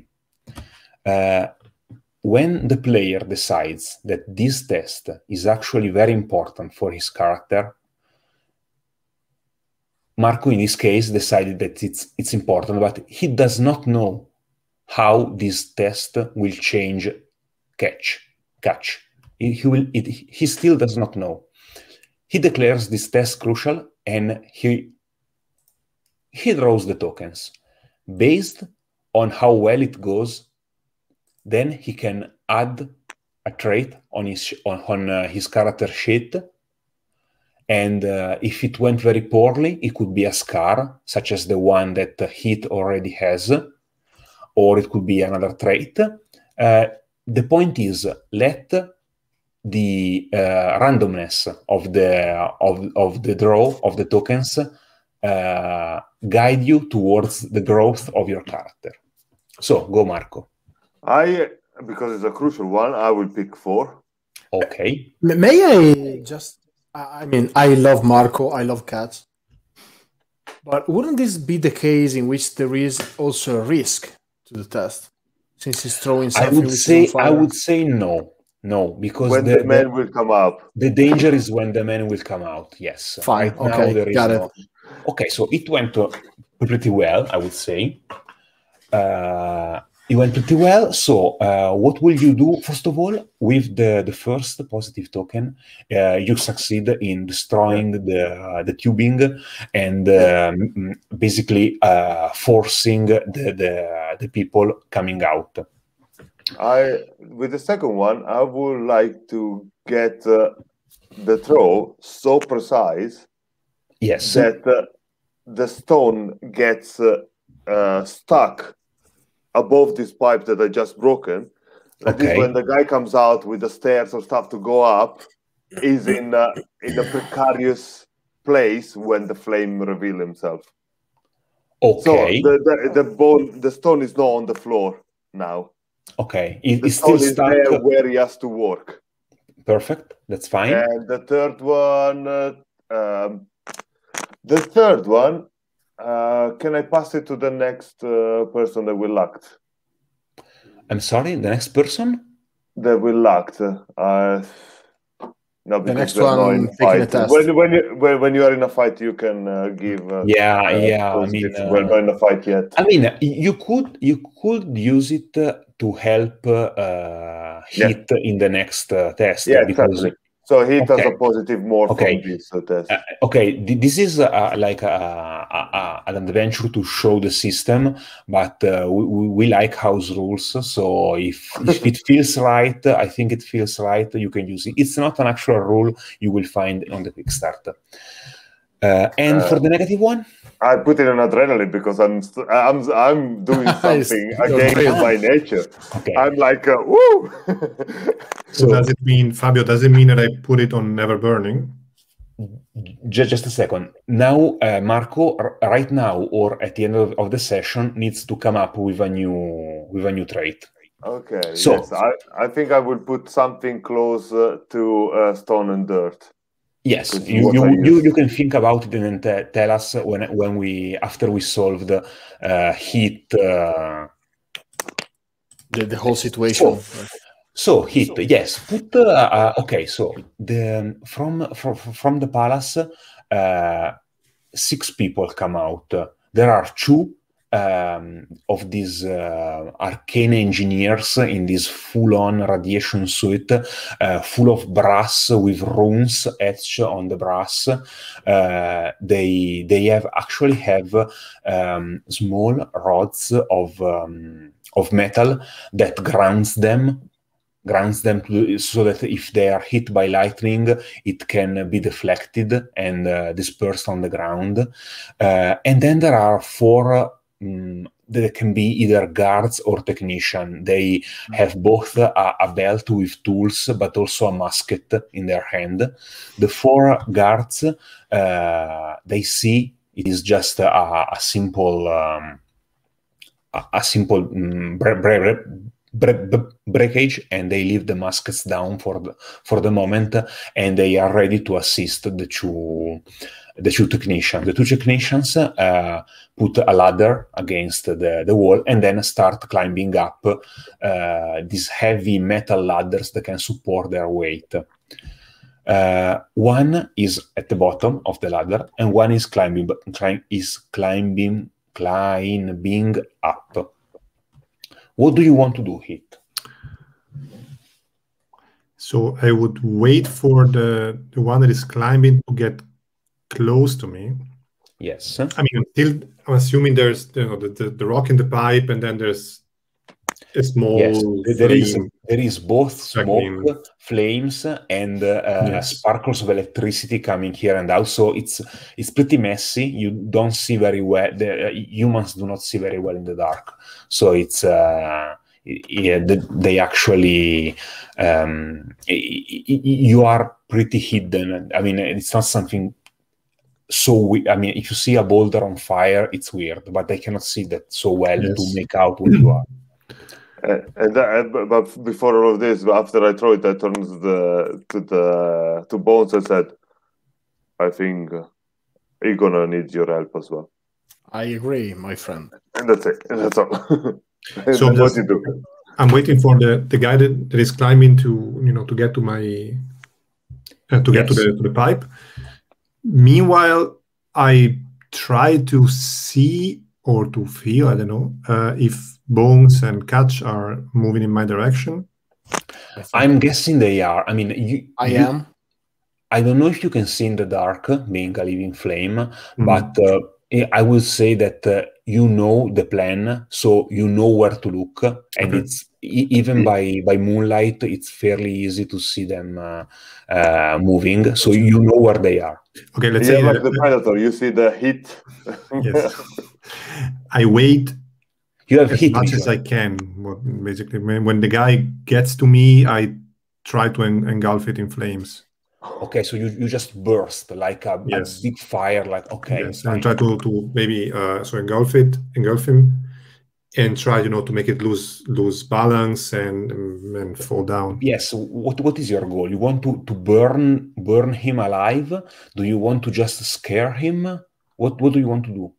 Uh, when the player decides that this test is actually very important for his character, Marco, in this case, decided that it's, it's important, but he does not know how this test will change catch. catch. He, he, will, it, he still does not know. He declares this test crucial, and he, he draws the tokens. Based on how well it goes, then he can add a trait on his, on, on uh, his character sheet. And uh, if it went very poorly, it could be a scar, such as the one that Hit already has, or it could be another trait. Uh, the point is, let the uh, randomness of the, of, of the draw of the tokens uh, guide you towards the growth of your character. So, go Marco. I, because it's a crucial one, I will pick four. Okay. May I just... I mean, I love Marco, I love Cats. But wouldn't this be the case in which there is also a risk to the test? Since he's throwing something... I would say, I would say no. No, because... When the, the man the, will come up. The danger is when the man will come out, yes. Fine, right now, okay, there is got no. it. Okay, so it went pretty well, I would say. Uh, it went pretty well, so uh, what will you do? First of all, with the, the first positive token, uh, you succeed in destroying the, uh, the tubing and um, basically uh, forcing the, the, the people coming out. I, with the second one, I would like to get uh, the throw so precise yes. that uh, the stone gets uh, uh, stuck above this pipe that I just broken. That okay. is when the guy comes out with the stairs or stuff to go up, is in a, in a precarious place when the flame reveals himself. Okay. So the, the, the, bone, the stone is not on the floor now. Okay, it, it's still stuck there where he has to work. Perfect, that's fine. And the third one, uh, um, the third one, uh, can I pass it to the next uh, person that will act? I'm sorry, the next person? That will act. Uh, no, the next one, taking a test. When, when, you, when, when you are in a fight, you can uh, give... Uh, yeah, uh, yeah. I mean, uh, we're not in a fight yet. I mean, you could, you could use it uh, to help uh, Hit yeah. in the next uh, test. Yeah, because... exactly. So Hit okay. has a positive more okay. from this uh, test. Uh, okay, this is uh, like a, a, a, an adventure to show the system, but uh, we, we like house rules, so if, if it feels right, I think it feels right, you can use it. It's not an actual rule you will find on the Kickstarter. Uh, and uh, for the negative one? I put it on adrenaline because I'm I'm I'm doing something against my nature. Okay. I'm like, uh, woo! So does it mean, Fabio, does it mean that I put it on Never Burning? Just, just a second. Now, uh, Marco, r right now or at the end of, of the session, needs to come up with a new with a new trait. Okay. So yes, I, I think I will put something close uh, to uh, Stone and Dirt. Yes, you you, you you can think about it and then tell us when when we after we solved uh, Hit uh... the the whole situation. So, so Hit, so. yes. Put uh, uh, okay. So the from from from the palace, uh, six people come out. There are two um, of these uh, arcane engineers in this full-on radiation suit, uh, full of brass with runes etched on the brass. Uh, they they have actually have um, small rods of um, of metal that grounds them, grounds them to, so that if they are hit by lightning, it can be deflected and uh, dispersed on the ground. Uh, and then there are four. That can be either guards or technician. They have both a, a belt with tools, but also a musket in their hand. The four guards, uh, they see it is just a, a simple, um, a, a simple um, bre bre bre bre bre breakage, and they leave the muskets down for the, for the moment, and they are ready to assist the two. The two technicians. The two technicians uh, put a ladder against the, the wall and then start climbing up uh, these heavy metal ladders that can support their weight. Uh, one is at the bottom of the ladder and one is climbing, climb, is climbing, climbing up. What do you want to do, Hit? So I would wait for the, the one that is climbing to get close to me. Yes. I mean, until I'm assuming there's you know, the, the, the rock in the pipe, and then there's a small. Yes, there flame. is there is both smoke, I mean, flames, and uh, yes. sparkles of electricity coming here and out. So it's it's pretty messy. You don't see very well. The uh, humans do not see very well in the dark. So it's. Uh, Yeah, they actually, um, you are pretty hidden. I mean, it's not something so, we I mean, if you see a boulder on fire, it's weird, but they cannot see that so well yes. to make out what you are. Uh, and that, uh, but before all of this, after I throw it, I turned to the, to, the, to Bones and said, I think you're going to need your help as well. I agree, my friend. And that's it. And that's all. So I'm, just, I'm waiting for the the guy that, that is climbing to you know to get to my uh, to get yes. to the to the pipe. Meanwhile, I try to see or to feel I don't know uh, if Bones and Ketch are moving in my direction. I'm guessing they are. I mean, you, I you, am. I don't know if you can see in the dark, being a living flame, mm-hmm. but. Uh, I will say that uh, you know the plan, so you know where to look, and okay. it's e even by by moonlight, it's fairly easy to see them uh, uh, moving. So you know where they are. Okay, let's yeah, say like that, the Predator. You see the hit. Yes. I wait. You have as hit much as I can. Basically, when the guy gets to me, I try to en engulf it in flames. Okay, so you, you just burst like a, yes. a big fire, like okay. Yes, and try to, to maybe uh, so engulf it, engulf him, and try, you know, to make it lose lose balance and and fall down. Yes. What what is your goal? You want to to burn burn him alive? Do you want to just scare him? What what do you want to do?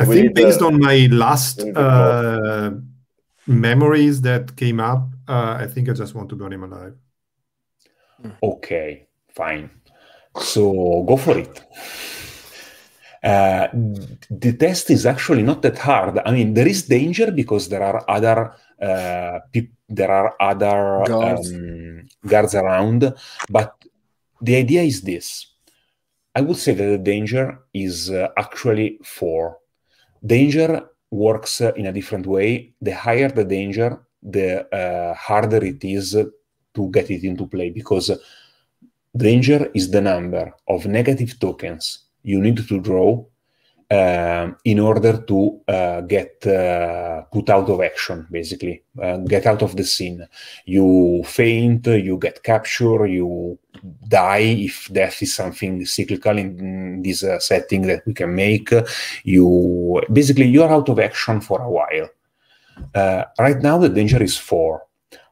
I we think based the, on my last uh, memories that came up, uh, I think I just want to burn him alive. Okay, fine. So go for it. Uh, the test is actually not that hard. I mean, there is danger because there are other uh, there are other guards. Um, guards around. But the idea is this. I would say that the danger is uh, actually four. Danger works uh, in a different way. The higher the danger, the uh, harder it is to get it into play, because danger is the number of negative tokens you need to draw uh, in order to uh, get uh, put out of action, basically, uh, get out of the scene. You faint, you get captured, you die if death is something cyclical in this uh, setting that we can make. You basically, you're out of action for a while. Uh, right now, the danger is four.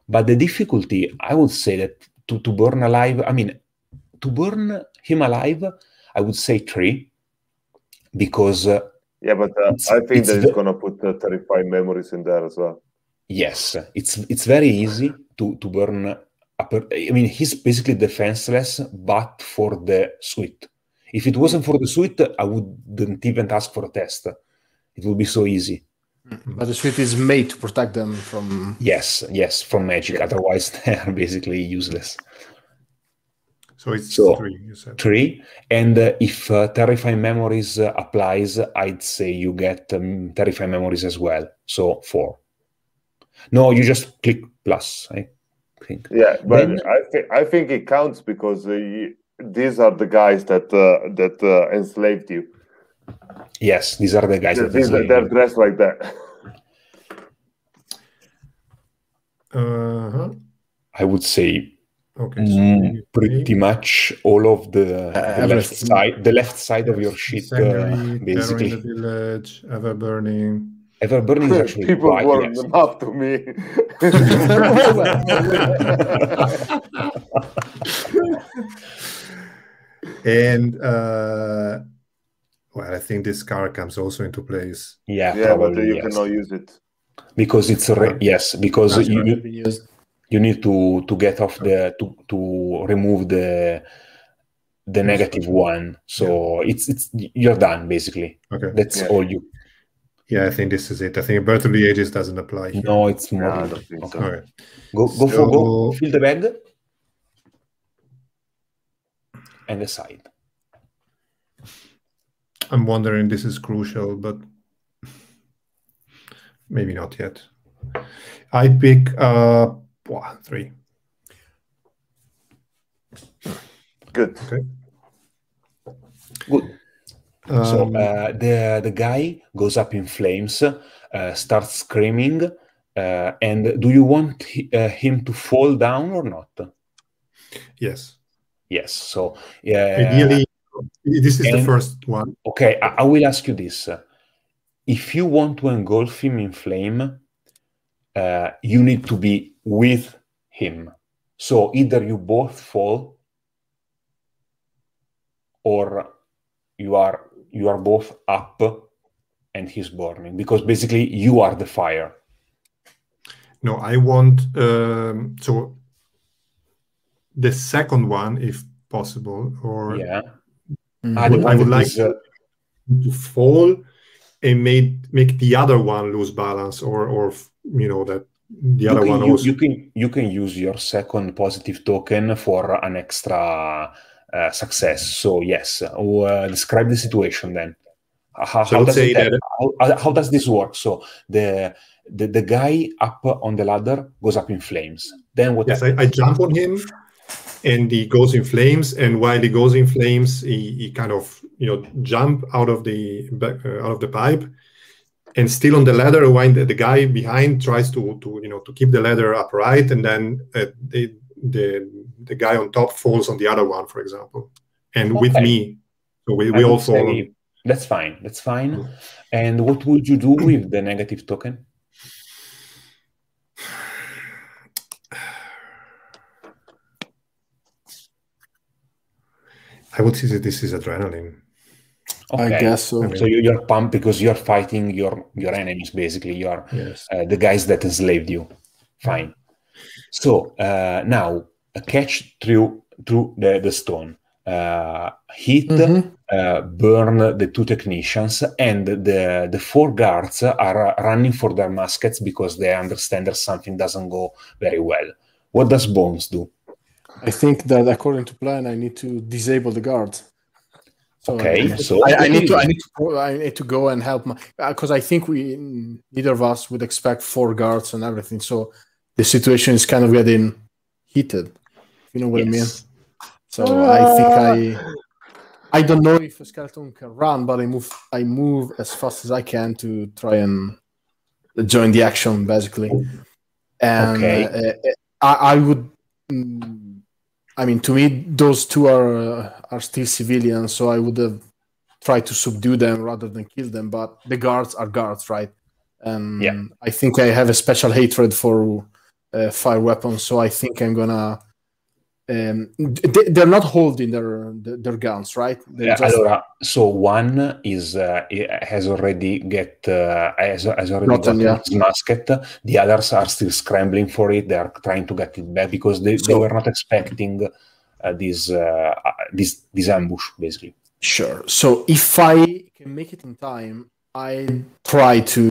But the difficulty, I would say that to, to burn alive, I mean, to burn him alive, I would say three, because... Uh, yeah, but uh, it's, I think that it's going to put uh, terrifying memories in there as well. Yes, it's it's very easy to, to burn... A per I mean, he's basically defenseless, but for the suite. If it wasn't for the suite, I wouldn't even ask for a test. It would be so easy. But the suite is made to protect them from... Yes, yes, from magic. Otherwise, they are basically useless. So it's so three, you said. Three. And uh, if uh, Terrifying Memories uh, applies, I'd say you get um, Terrifying Memories as well. So four. No, you just click plus, I think. Yeah, but then, I, th I think it counts because uh, you, these are the guys that, uh, that uh, enslaved you. Yes, these are the guys. That these, they're you. dressed like that. Uh-huh. I would say okay, so mm, pretty much all of the, uh, the left side, the left side yes, of your sheet, uh, basically. In the village, ever burning. Ever burning is actually people quite, were yes. up to me. and. Uh, Well, I think this card comes also into place. Yeah, yeah, probably, but you yes. cannot use it because it's re yes, because That's you you need to to get off the to to remove the the negative one. So yeah. it's it's you're done basically. Okay, that's yeah. all you. Yeah, I think this is it. I think Birth of the Ages doesn't apply here. No, it's more. No, okay. So. All right. Go go so... for go fill the bag and aside. I'm wondering, this is crucial, but maybe not yet. I pick uh, three. Good. Okay. Good. Um, so uh, the the guy goes up in flames, uh, starts screaming, uh, and do you want he, uh, him to fall down or not? Yes. Yes. So yeah. Uh, Ideally. This is and, the first one. Okay, I, I will ask you this. If you want to engulf him in flame, uh, you need to be with him. So either you both fall, or you are, you are both up and he's burning. Because basically you are the fire. No, I want... Um, so the second one, if possible, or... Yeah. I would, I would like is, uh, to fall and make make the other one lose balance, or or you know that the other one. You, also. you can you can use your second positive token for an extra uh, success. So yes, uh, describe the situation then. How, so how, does it, that... how, how does this work? So the, the the guy up on the ladder goes up in flames. Then what? Yes, I, I jump on him. And he goes in flames, and while he goes in flames, he, he kind of you know jump out of the uh, out of the pipe, and still on the ladder. While the, the guy behind tries to to you know to keep the ladder upright, and then uh, the, the the guy on top falls on the other one, for example, and okay. with me, so we, we all fall. That's fine. That's fine. And what would you do with the negative token? I would say that this is adrenaline. Okay. I guess so. So you're pumped because you're fighting your your enemies, basically. You're yes. uh, the guys that enslaved you. Fine. So uh, now a catch through through the, the stone. Uh, hit, mm-hmm. uh, burn the two technicians, and the, the four guards are running for their muskets because they understand that something doesn't go very well. What does Bones do? I think that according to plan, I need to disable the guards. So okay, I, so I, I need to I need to I need to go and help my because I think we neither of us would expect four guards and everything. So the situation is kind of getting heated. You know what yes. I mean? So uh, I think I I don't know if a skeleton can run, but I move I move as fast as I can to try and join the action basically. And okay. uh, I, I would. I mean, to me, those two are uh, are still civilians, so I would have tried to subdue them rather than kill them. But the guards are guards, right? And yeah. I think I have a special hatred for uh, fire weapons, so I think I'm gonna. Um, they, they're not holding their their guns, right? Yeah, just... allora, so one is uh, has already get uh, has, has already gotten yeah. his musket. The others are still scrambling for it. They are trying to get it back because they, so... they were not expecting uh, this uh, this this ambush, basically. Sure. So if I can make it in time, I try to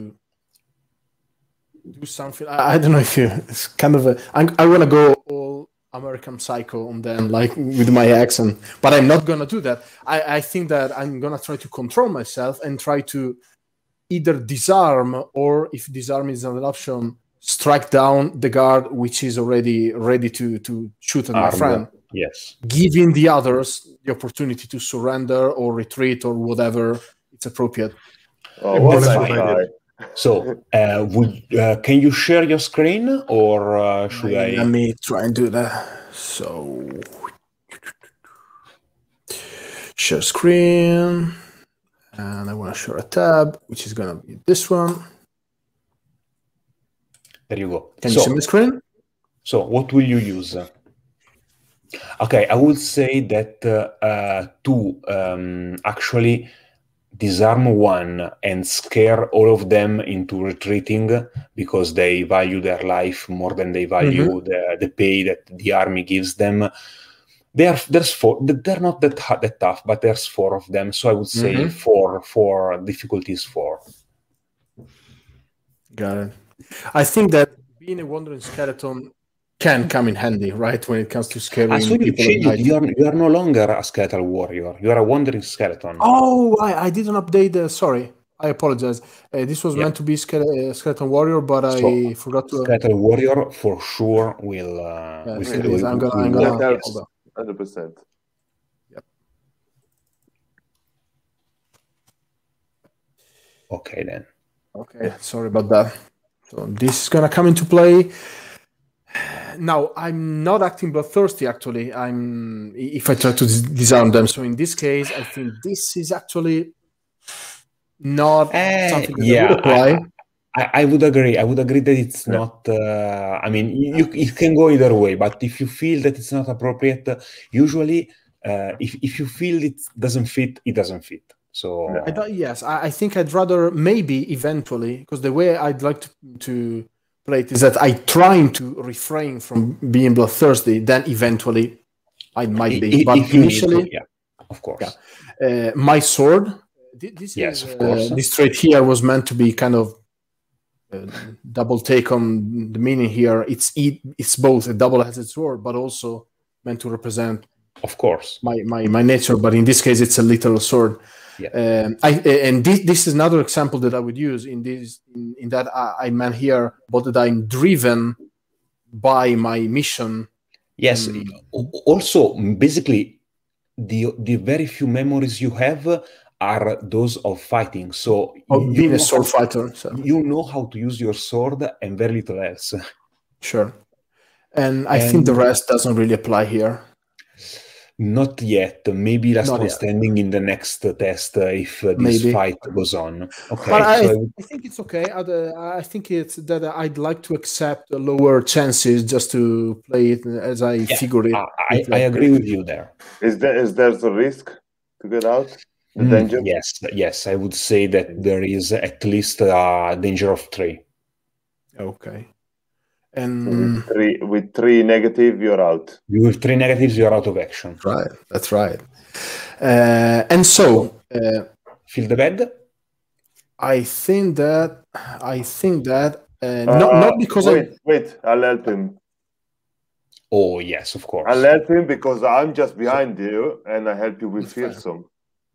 do something. I, I don't know if you. It's kind of a. I, I want to go all American Psycho on them, like with my accent, but I'm not gonna do that. I, I think that I'm gonna try to control myself and try to either disarm or, if disarm is not an option, strike down the guard which is already ready to to shoot at Armed. my friend. Yes, giving the others the opportunity to surrender or retreat or whatever it's appropriate. Oh, well, So, uh, would uh, can you share your screen, or uh, should I, I? Let me try and do that. So, share screen, and I want to share a tab, which is going to be this one. There you go. Can so, you see my screen? So, what will you use? Okay, I would say that uh, uh, two um, actually. Disarm one and scare all of them into retreating because they value their life more than they value mm-hmm. the, the pay that the army gives them. They are, there's four, they're not that, that tough, but there's four of them. So I would say mm-hmm. four, four difficulties, four. Got it. I think that being a wandering skeleton can come in handy, right, when it comes to scaring ah, so you people. Change, you, are, you are no longer a skeletal warrior. You are a wandering skeleton. Oh, I, I didn't update. The, sorry, I apologize. Uh, this was yeah. meant to be skele skeleton warrior, but so, I forgot to... Skeletal warrior for sure will... Uh, yeah, will it is. I'm going to... Gonna... Yes. one hundred percent. Yep. Okay, then. Okay, sorry about that. So this is going to come into play. Now, I'm not acting bloodthirsty, actually, I'm if I try to disarm them. So in this case, I think this is actually not uh, something that yeah, would apply. I, I would agree. I would agree that it's yeah. not... Uh, I mean, you, it can go either way, but if you feel that it's not appropriate, usually, uh, if, if you feel it doesn't fit, it doesn't fit. So I don't, Yes, I, I think I'd rather maybe eventually, because the way I'd like to... to plate is that I trying to refrain from being bloodthirsty, then eventually I might be. But if initially, to, yeah, of course. Yeah. Uh, my sword, this, yes, is, of course. Uh, this trait here was meant to be kind of uh, double take on the meaning here. It's it's both a double-headed sword, but also meant to represent, of course, my my my nature. But in this case, it's a literal sword. Yeah. Um, I, and this, this is another example that I would use in this in, in that I, I meant here, but that I'm driven by my mission. Yes. Um, also, basically, the the very few memories you have are those of fighting. So of being a sword fighter, so. You know how to use your sword and very little else. Sure. And I and, think the rest doesn't really apply here. Not yet. Maybe last Not one yet. standing in the next test uh, if uh, this Maybe. fight goes on. Okay, but I, so... I think it's okay. I'd, uh, I think it's that I'd like to accept the lower chances just to play it as I yeah, figure it. I, I, I agree with you there. Is there is there the risk to get out? The mm, danger? Yes, yes. I would say that there is at least a danger of three. Okay. And with three, with three negative, you're out. With three negatives, you're out of action. Right, that's right. Uh, and so, uh, fill the bed. I think that I think that uh, uh, not not because wait, I... wait, I'll help him. Oh yes, of course. I'll help him because I'm just behind you, and I help you with fearsome.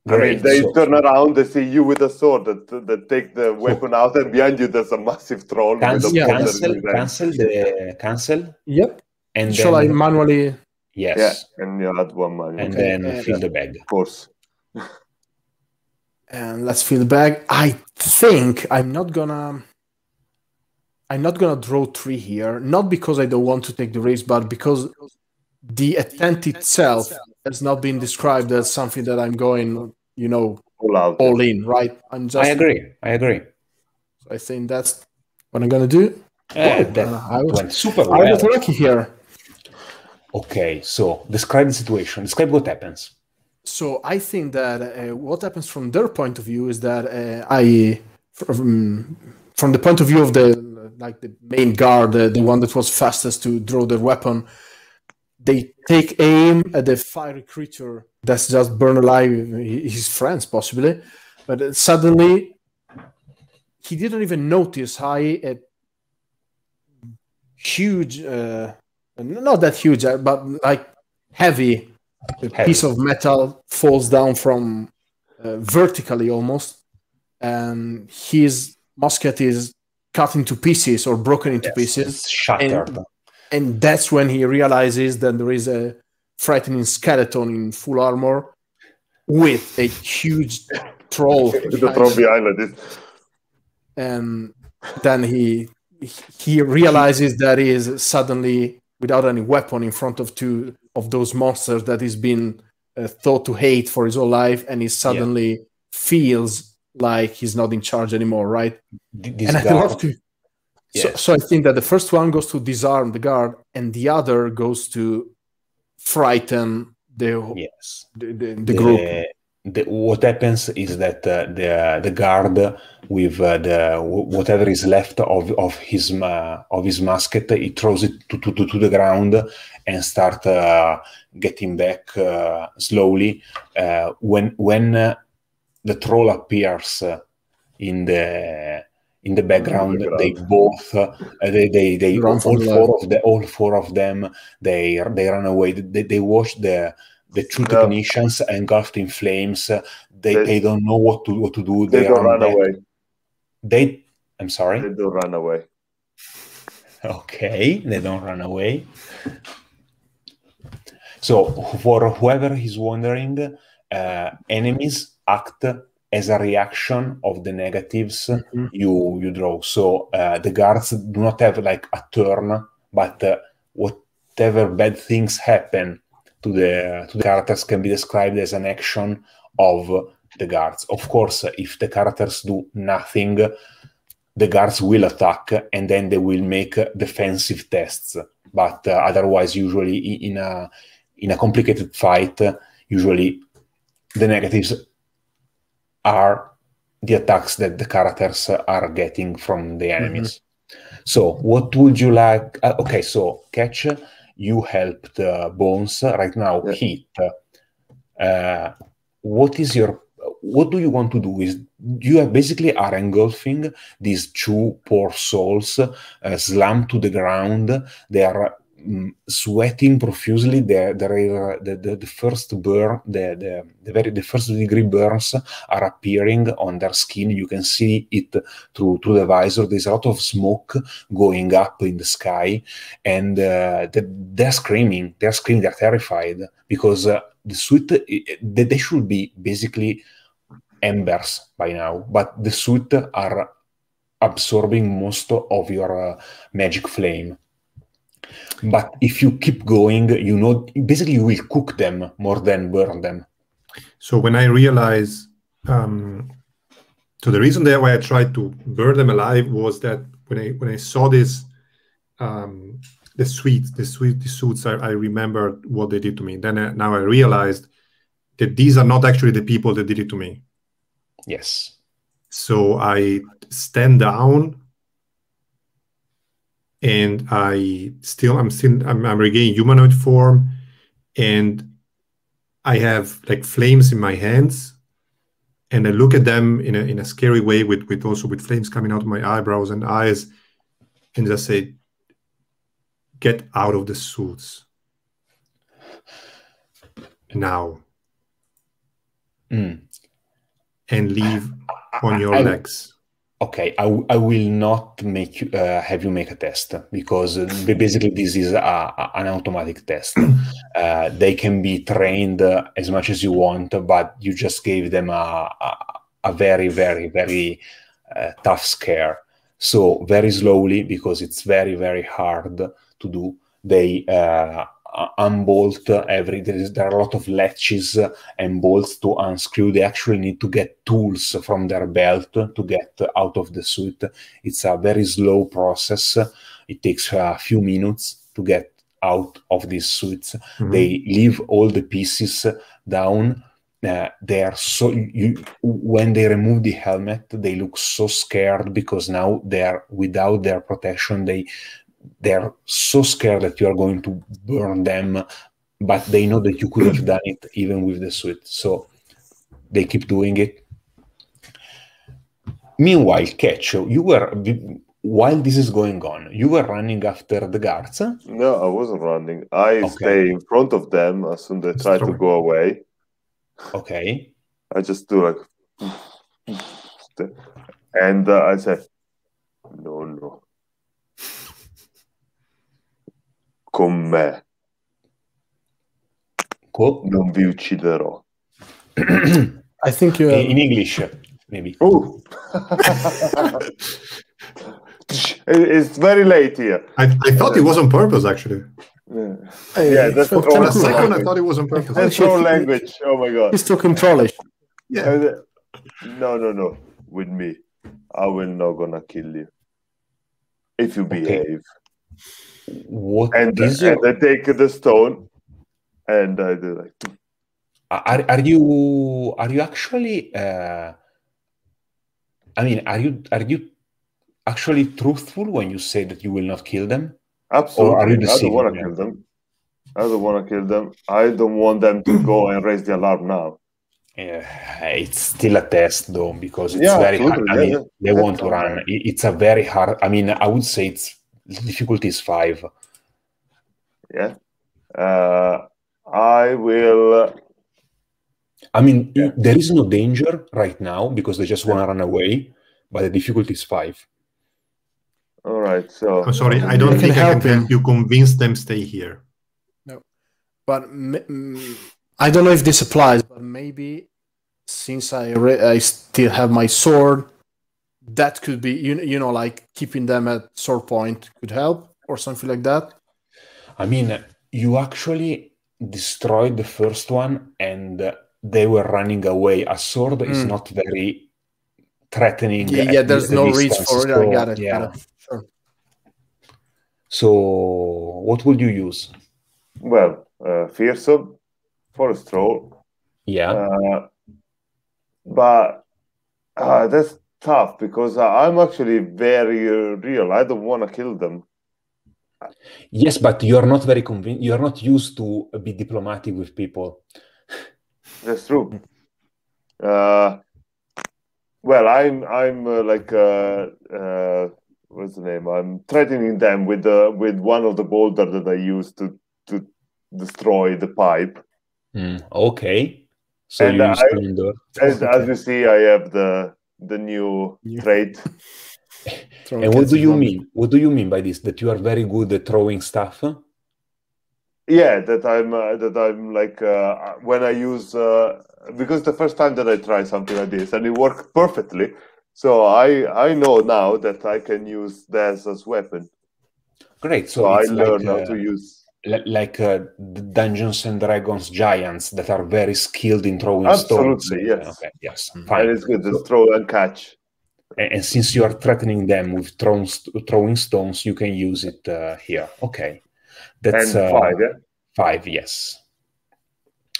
Great. I mean, they so, turn around, they see you with a sword, that they take the weapon so, out, and behind you there's a massive troll. Cancel, with a cancel, cancel, the, cancel. Yep. And shall then, I manually? Yes. Yeah, and you add one manual. And okay. then uh, fill the bag. Of course. And let's fill the bag. I think I'm not gonna. I'm not gonna draw three here, not because I don't want to take the risk, but because the attempt itself has not been described as something that I'm going, you know, all out, all in, right? I'm just. I agree. I agree. So I think that's what I'm gonna do. Yeah, well, that uh, I was went super. Well. I was lucky here. Okay, so describe the situation. Describe what happens. So I think that uh, what happens from their point of view is that uh, I, from, from the point of view of the like the main guard, uh, the one that was fastest to draw their weapon. They take aim at the fiery creature that's just burned alive, his friends possibly, but suddenly he didn't even notice how a huge, uh, not that huge, but like heavy, heavy. piece of metal falls down from uh, vertically almost, and his musket is cut into pieces or broken into yes, pieces. Shattered. And that's when he realizes that there is a frightening skeleton in full armor with a huge troll. The troll behind it. And then he he realizes that he is suddenly without any weapon in front of two of those monsters that he's been uh, taught to hate for his whole life, and he suddenly yeah. feels like he's not in charge anymore, right? This and I love to. Yes. So, so I think that the first one goes to disarm the guard, and the other goes to frighten the yes. the, the, the group. The, the, what happens is that uh, the the guard with uh, the whatever is left of of his uh, of his musket, he throws it to to, to the ground and start uh, getting back uh, slowly. Uh, when when uh, the troll appears uh, in the. In the background, oh they both uh, they they, they all four of the all four of them they they run away. They they watch the the two technicians yeah. engulfed in flames. They they, they don't know what to what to do. They, they don't run dead. away. They I'm sorry. They don't run away. Okay, they don't run away. So for whoever is wondering, uh, enemies act as a reaction of the negatives mm-hmm. you you draw. So uh, the guards do not have like a turn, but uh, whatever bad things happen to the to the characters can be described as an action of the guards. Of course, if the characters do nothing, the guards will attack, and then they will make defensive tests. But uh, otherwise, usually in a in a complicated fight, usually the negatives are the attacks that the characters are getting from the enemies. Mm-hmm. So what would you like? Uh, okay, so Ketch, you helped uh, Bones right now. Yeah. Hit. Uh, what is your? What do you want to do? Is you are basically are engulfing these two poor souls, uh, slammed to the ground. They are um, sweating profusely. They, they are, the, the the first burn, the the, the very the first degree burns are appearing on their skin. You can see it through through the visor. There's a lot of smoke going up in the sky, and uh, the, they're screaming. They're screaming. They're terrified because uh, the suit they, they should be basically embers by now, but the suit are absorbing most of your uh, magic flame. But if you keep going, you know, basically you will cook them more than burn them. So when I realize, um, so the reason there why I tried to burn them alive was that when I when I saw this, um, the suits, the suit, the suits, I, I remembered what they did to me. Then I, now I realized that these are not actually the people that did it to me. Yes. So I stand down. And I still, I'm still, I'm, I'm regaining humanoid form, and I have like flames in my hands, and I look at them in a in a scary way, with with also with flames coming out of my eyebrows and eyes, and just say, "Get out of the suits now, mm. and leave on your I legs." Okay, I, I will not make you, uh, have you make a test, because basically this is a, a, an automatic test. Uh, they can be trained uh, as much as you want, but you just gave them a, a, a very, very, very uh, tough scare. So very slowly, because it's very, very hard to do, they uh, unbolt every... There, is, there are a lot of latches and bolts to unscrew. They actually need to get tools from their belt to get out of the suit. It's a very slow process. It takes a few minutes to get out of these suits. Mm-hmm. They leave all the pieces down. Uh, they are so... You, when they remove the helmet, they look so scared, because now they are without their protection. They... They're so scared that you are going to burn them, but they know that you could have done it even with the suit. So they keep doing it. Meanwhile, Ketch, you were, while this is going on, you were running after the guards? No, I wasn't running. I okay. stay in front of them as soon as they try to go away. Okay. I just do like... And uh, I say, no, no. Con me. Co non vi ucciderò. I think you have... in English, maybe. Oh, it's very late here. I, I thought it was on purpose, actually. Yeah, yeah, that's for a second. I thought it was on purpose. That's your language. Oh my god, he's talking Polish. Yeah. No, no, no. With me, I will not gonna kill you if you behave. Okay. What and, is and I take the stone, and I do like. Are are you are you actually? Uh, I mean, are you are you actually truthful when you say that you will not kill them? Absolutely. Or are you deceiving them? I don't want to kill them. I don't want to kill them. I don't want them to go and raise the alarm now. Uh, it's still a test, though, because it's yeah, very hard. I yeah, mean, yeah. they That's want to run. Right. It's a very hard. I mean, I would say it's. The difficulty is five. Yeah. Uh, I will... I mean, yeah. there is no danger right now, because they just want to run away, but the difficulty is five. All right, so... I'm sorry, I don't think I can help you convince them stay here. No. But mm, I don't know if this applies, but maybe since I, re I still have my sword... That could be, you, you know, like keeping them at sword point could help or something like that. I mean, you actually destroyed the first one and they were running away. A sword mm. is not very threatening. Yeah, yeah there's no reach for it. I got it. Yeah. Got it. Sure. So what would you use? Well, uh, fearsome for a stroll. Yeah. Uh, but uh, that's... tough, because I'm actually very uh, real. I don't want to kill them. Yes, but you're not very convinced. You're not used to be diplomatic with people. That's true. Uh, well, I'm I'm uh, like uh, uh, what's the name? I'm threatening them with uh, with one of the boulders that I used to to destroy the pipe. Mm, okay. So and you I, the... as, as you see, I have the. The new yeah. trait. And what do you mean? What do you mean by this? That you are very good at throwing stuff? Yeah, that I'm. Uh, that I'm like uh, when I use uh, because the first time that I tried something like this and it worked perfectly, so I I know now that I can use this as weapon. Great. So, so I learned like, how uh, to use like uh, the Dungeons and Dragons giants that are very skilled in throwing stones. Absolutely, yes. Okay, yes, fine. That is good. Just throw and catch. And, and since you are threatening them with throw, throwing stones, you can use it uh, here. Okay, that's and five. Uh, yeah? Five, yes.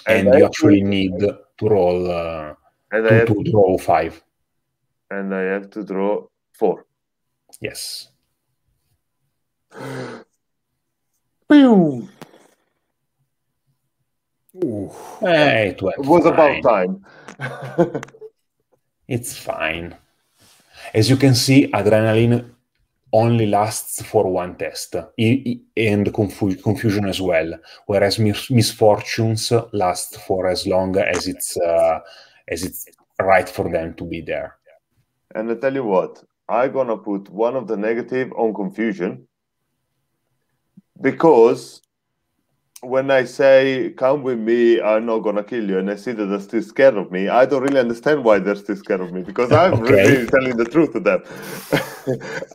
And, and you actually to, need to roll uh, and to, I have to draw five. And I have to draw four. Yes. Ooh, hey, it, it was fine. About time. It's fine. As you can see, adrenaline only lasts for one test, and confusion as well, whereas misfortunes last for as long as it's uh, as it's right for them to be there. And I tell you what, I'm gonna put one of the negative on confusion, because when I say, come with me, I'm not going to kill you, and I see that they're still scared of me, I don't really understand why they're still scared of me, because I'm okay. really telling the truth to them.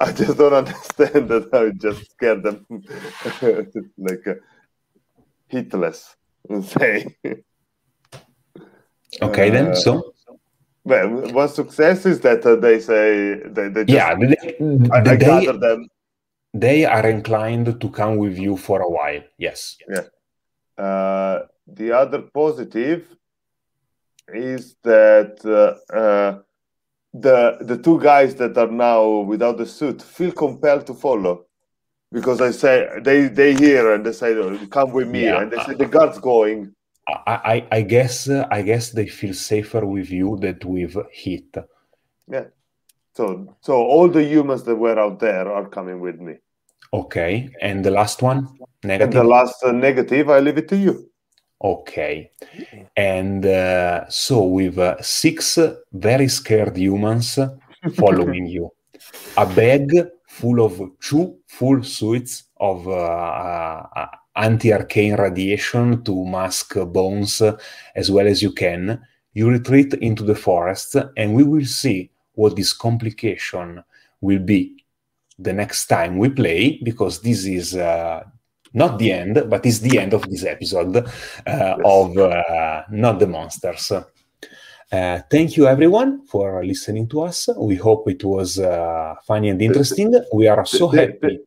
I just don't understand that I just scared them. Like, uh, hitless, say. Okay, uh, then, so? Well, one success is that uh, they say, they, they just, yeah, they, I, I they, gather them. They are inclined to come with you for a while. Yes. Yeah. Uh, the other positive is that uh, uh, the the two guys that are now without the suit feel compelled to follow, because I say they they hear and they say, "Come with me," yeah, and they say the guard's going. I I, I guess uh, I guess they feel safer with you than with Hit. Yeah. So, so all the humans that were out there are coming with me. Okay. And the last one? Negative? And the last uh, negative, I leave it to you. Okay. And uh, so with uh, six very scared humans following you, a bag full of two full suits of uh, uh, anti-arcane radiation to mask Bones as well as you can, you retreat into the forest, and we will see what this complication will be the next time we play, because this is uh, not the end, but it's the end of this episode uh, yes. of uh, Not the Monsters. Uh, thank you, everyone, for listening to us. We hope it was uh, funny and interesting. We are so happy.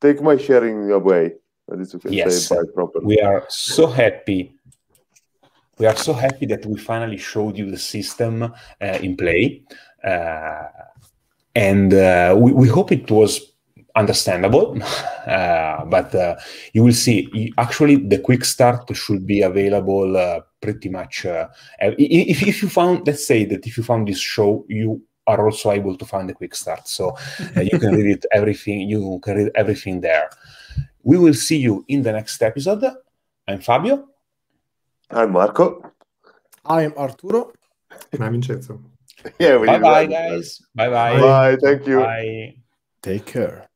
Take my sharing away. That you can yes, say it properly. We are so happy. We are so happy that we finally showed you the system uh, in play. Uh, and uh, we, we hope it was understandable, uh, but uh, you will see, actually, the quick start should be available uh, pretty much. Uh, if, if you found, let's say that if you found this show, you are also able to find the quick start. So uh, you can read it, everything, you can read everything there. We will see you in the next episode. I'm Fabio. I'm Marco. I'm Arturo. And I'm Vincenzo. Yeah, bye bye, guys. Bye bye. Bye. Thank you. Bye. Take care.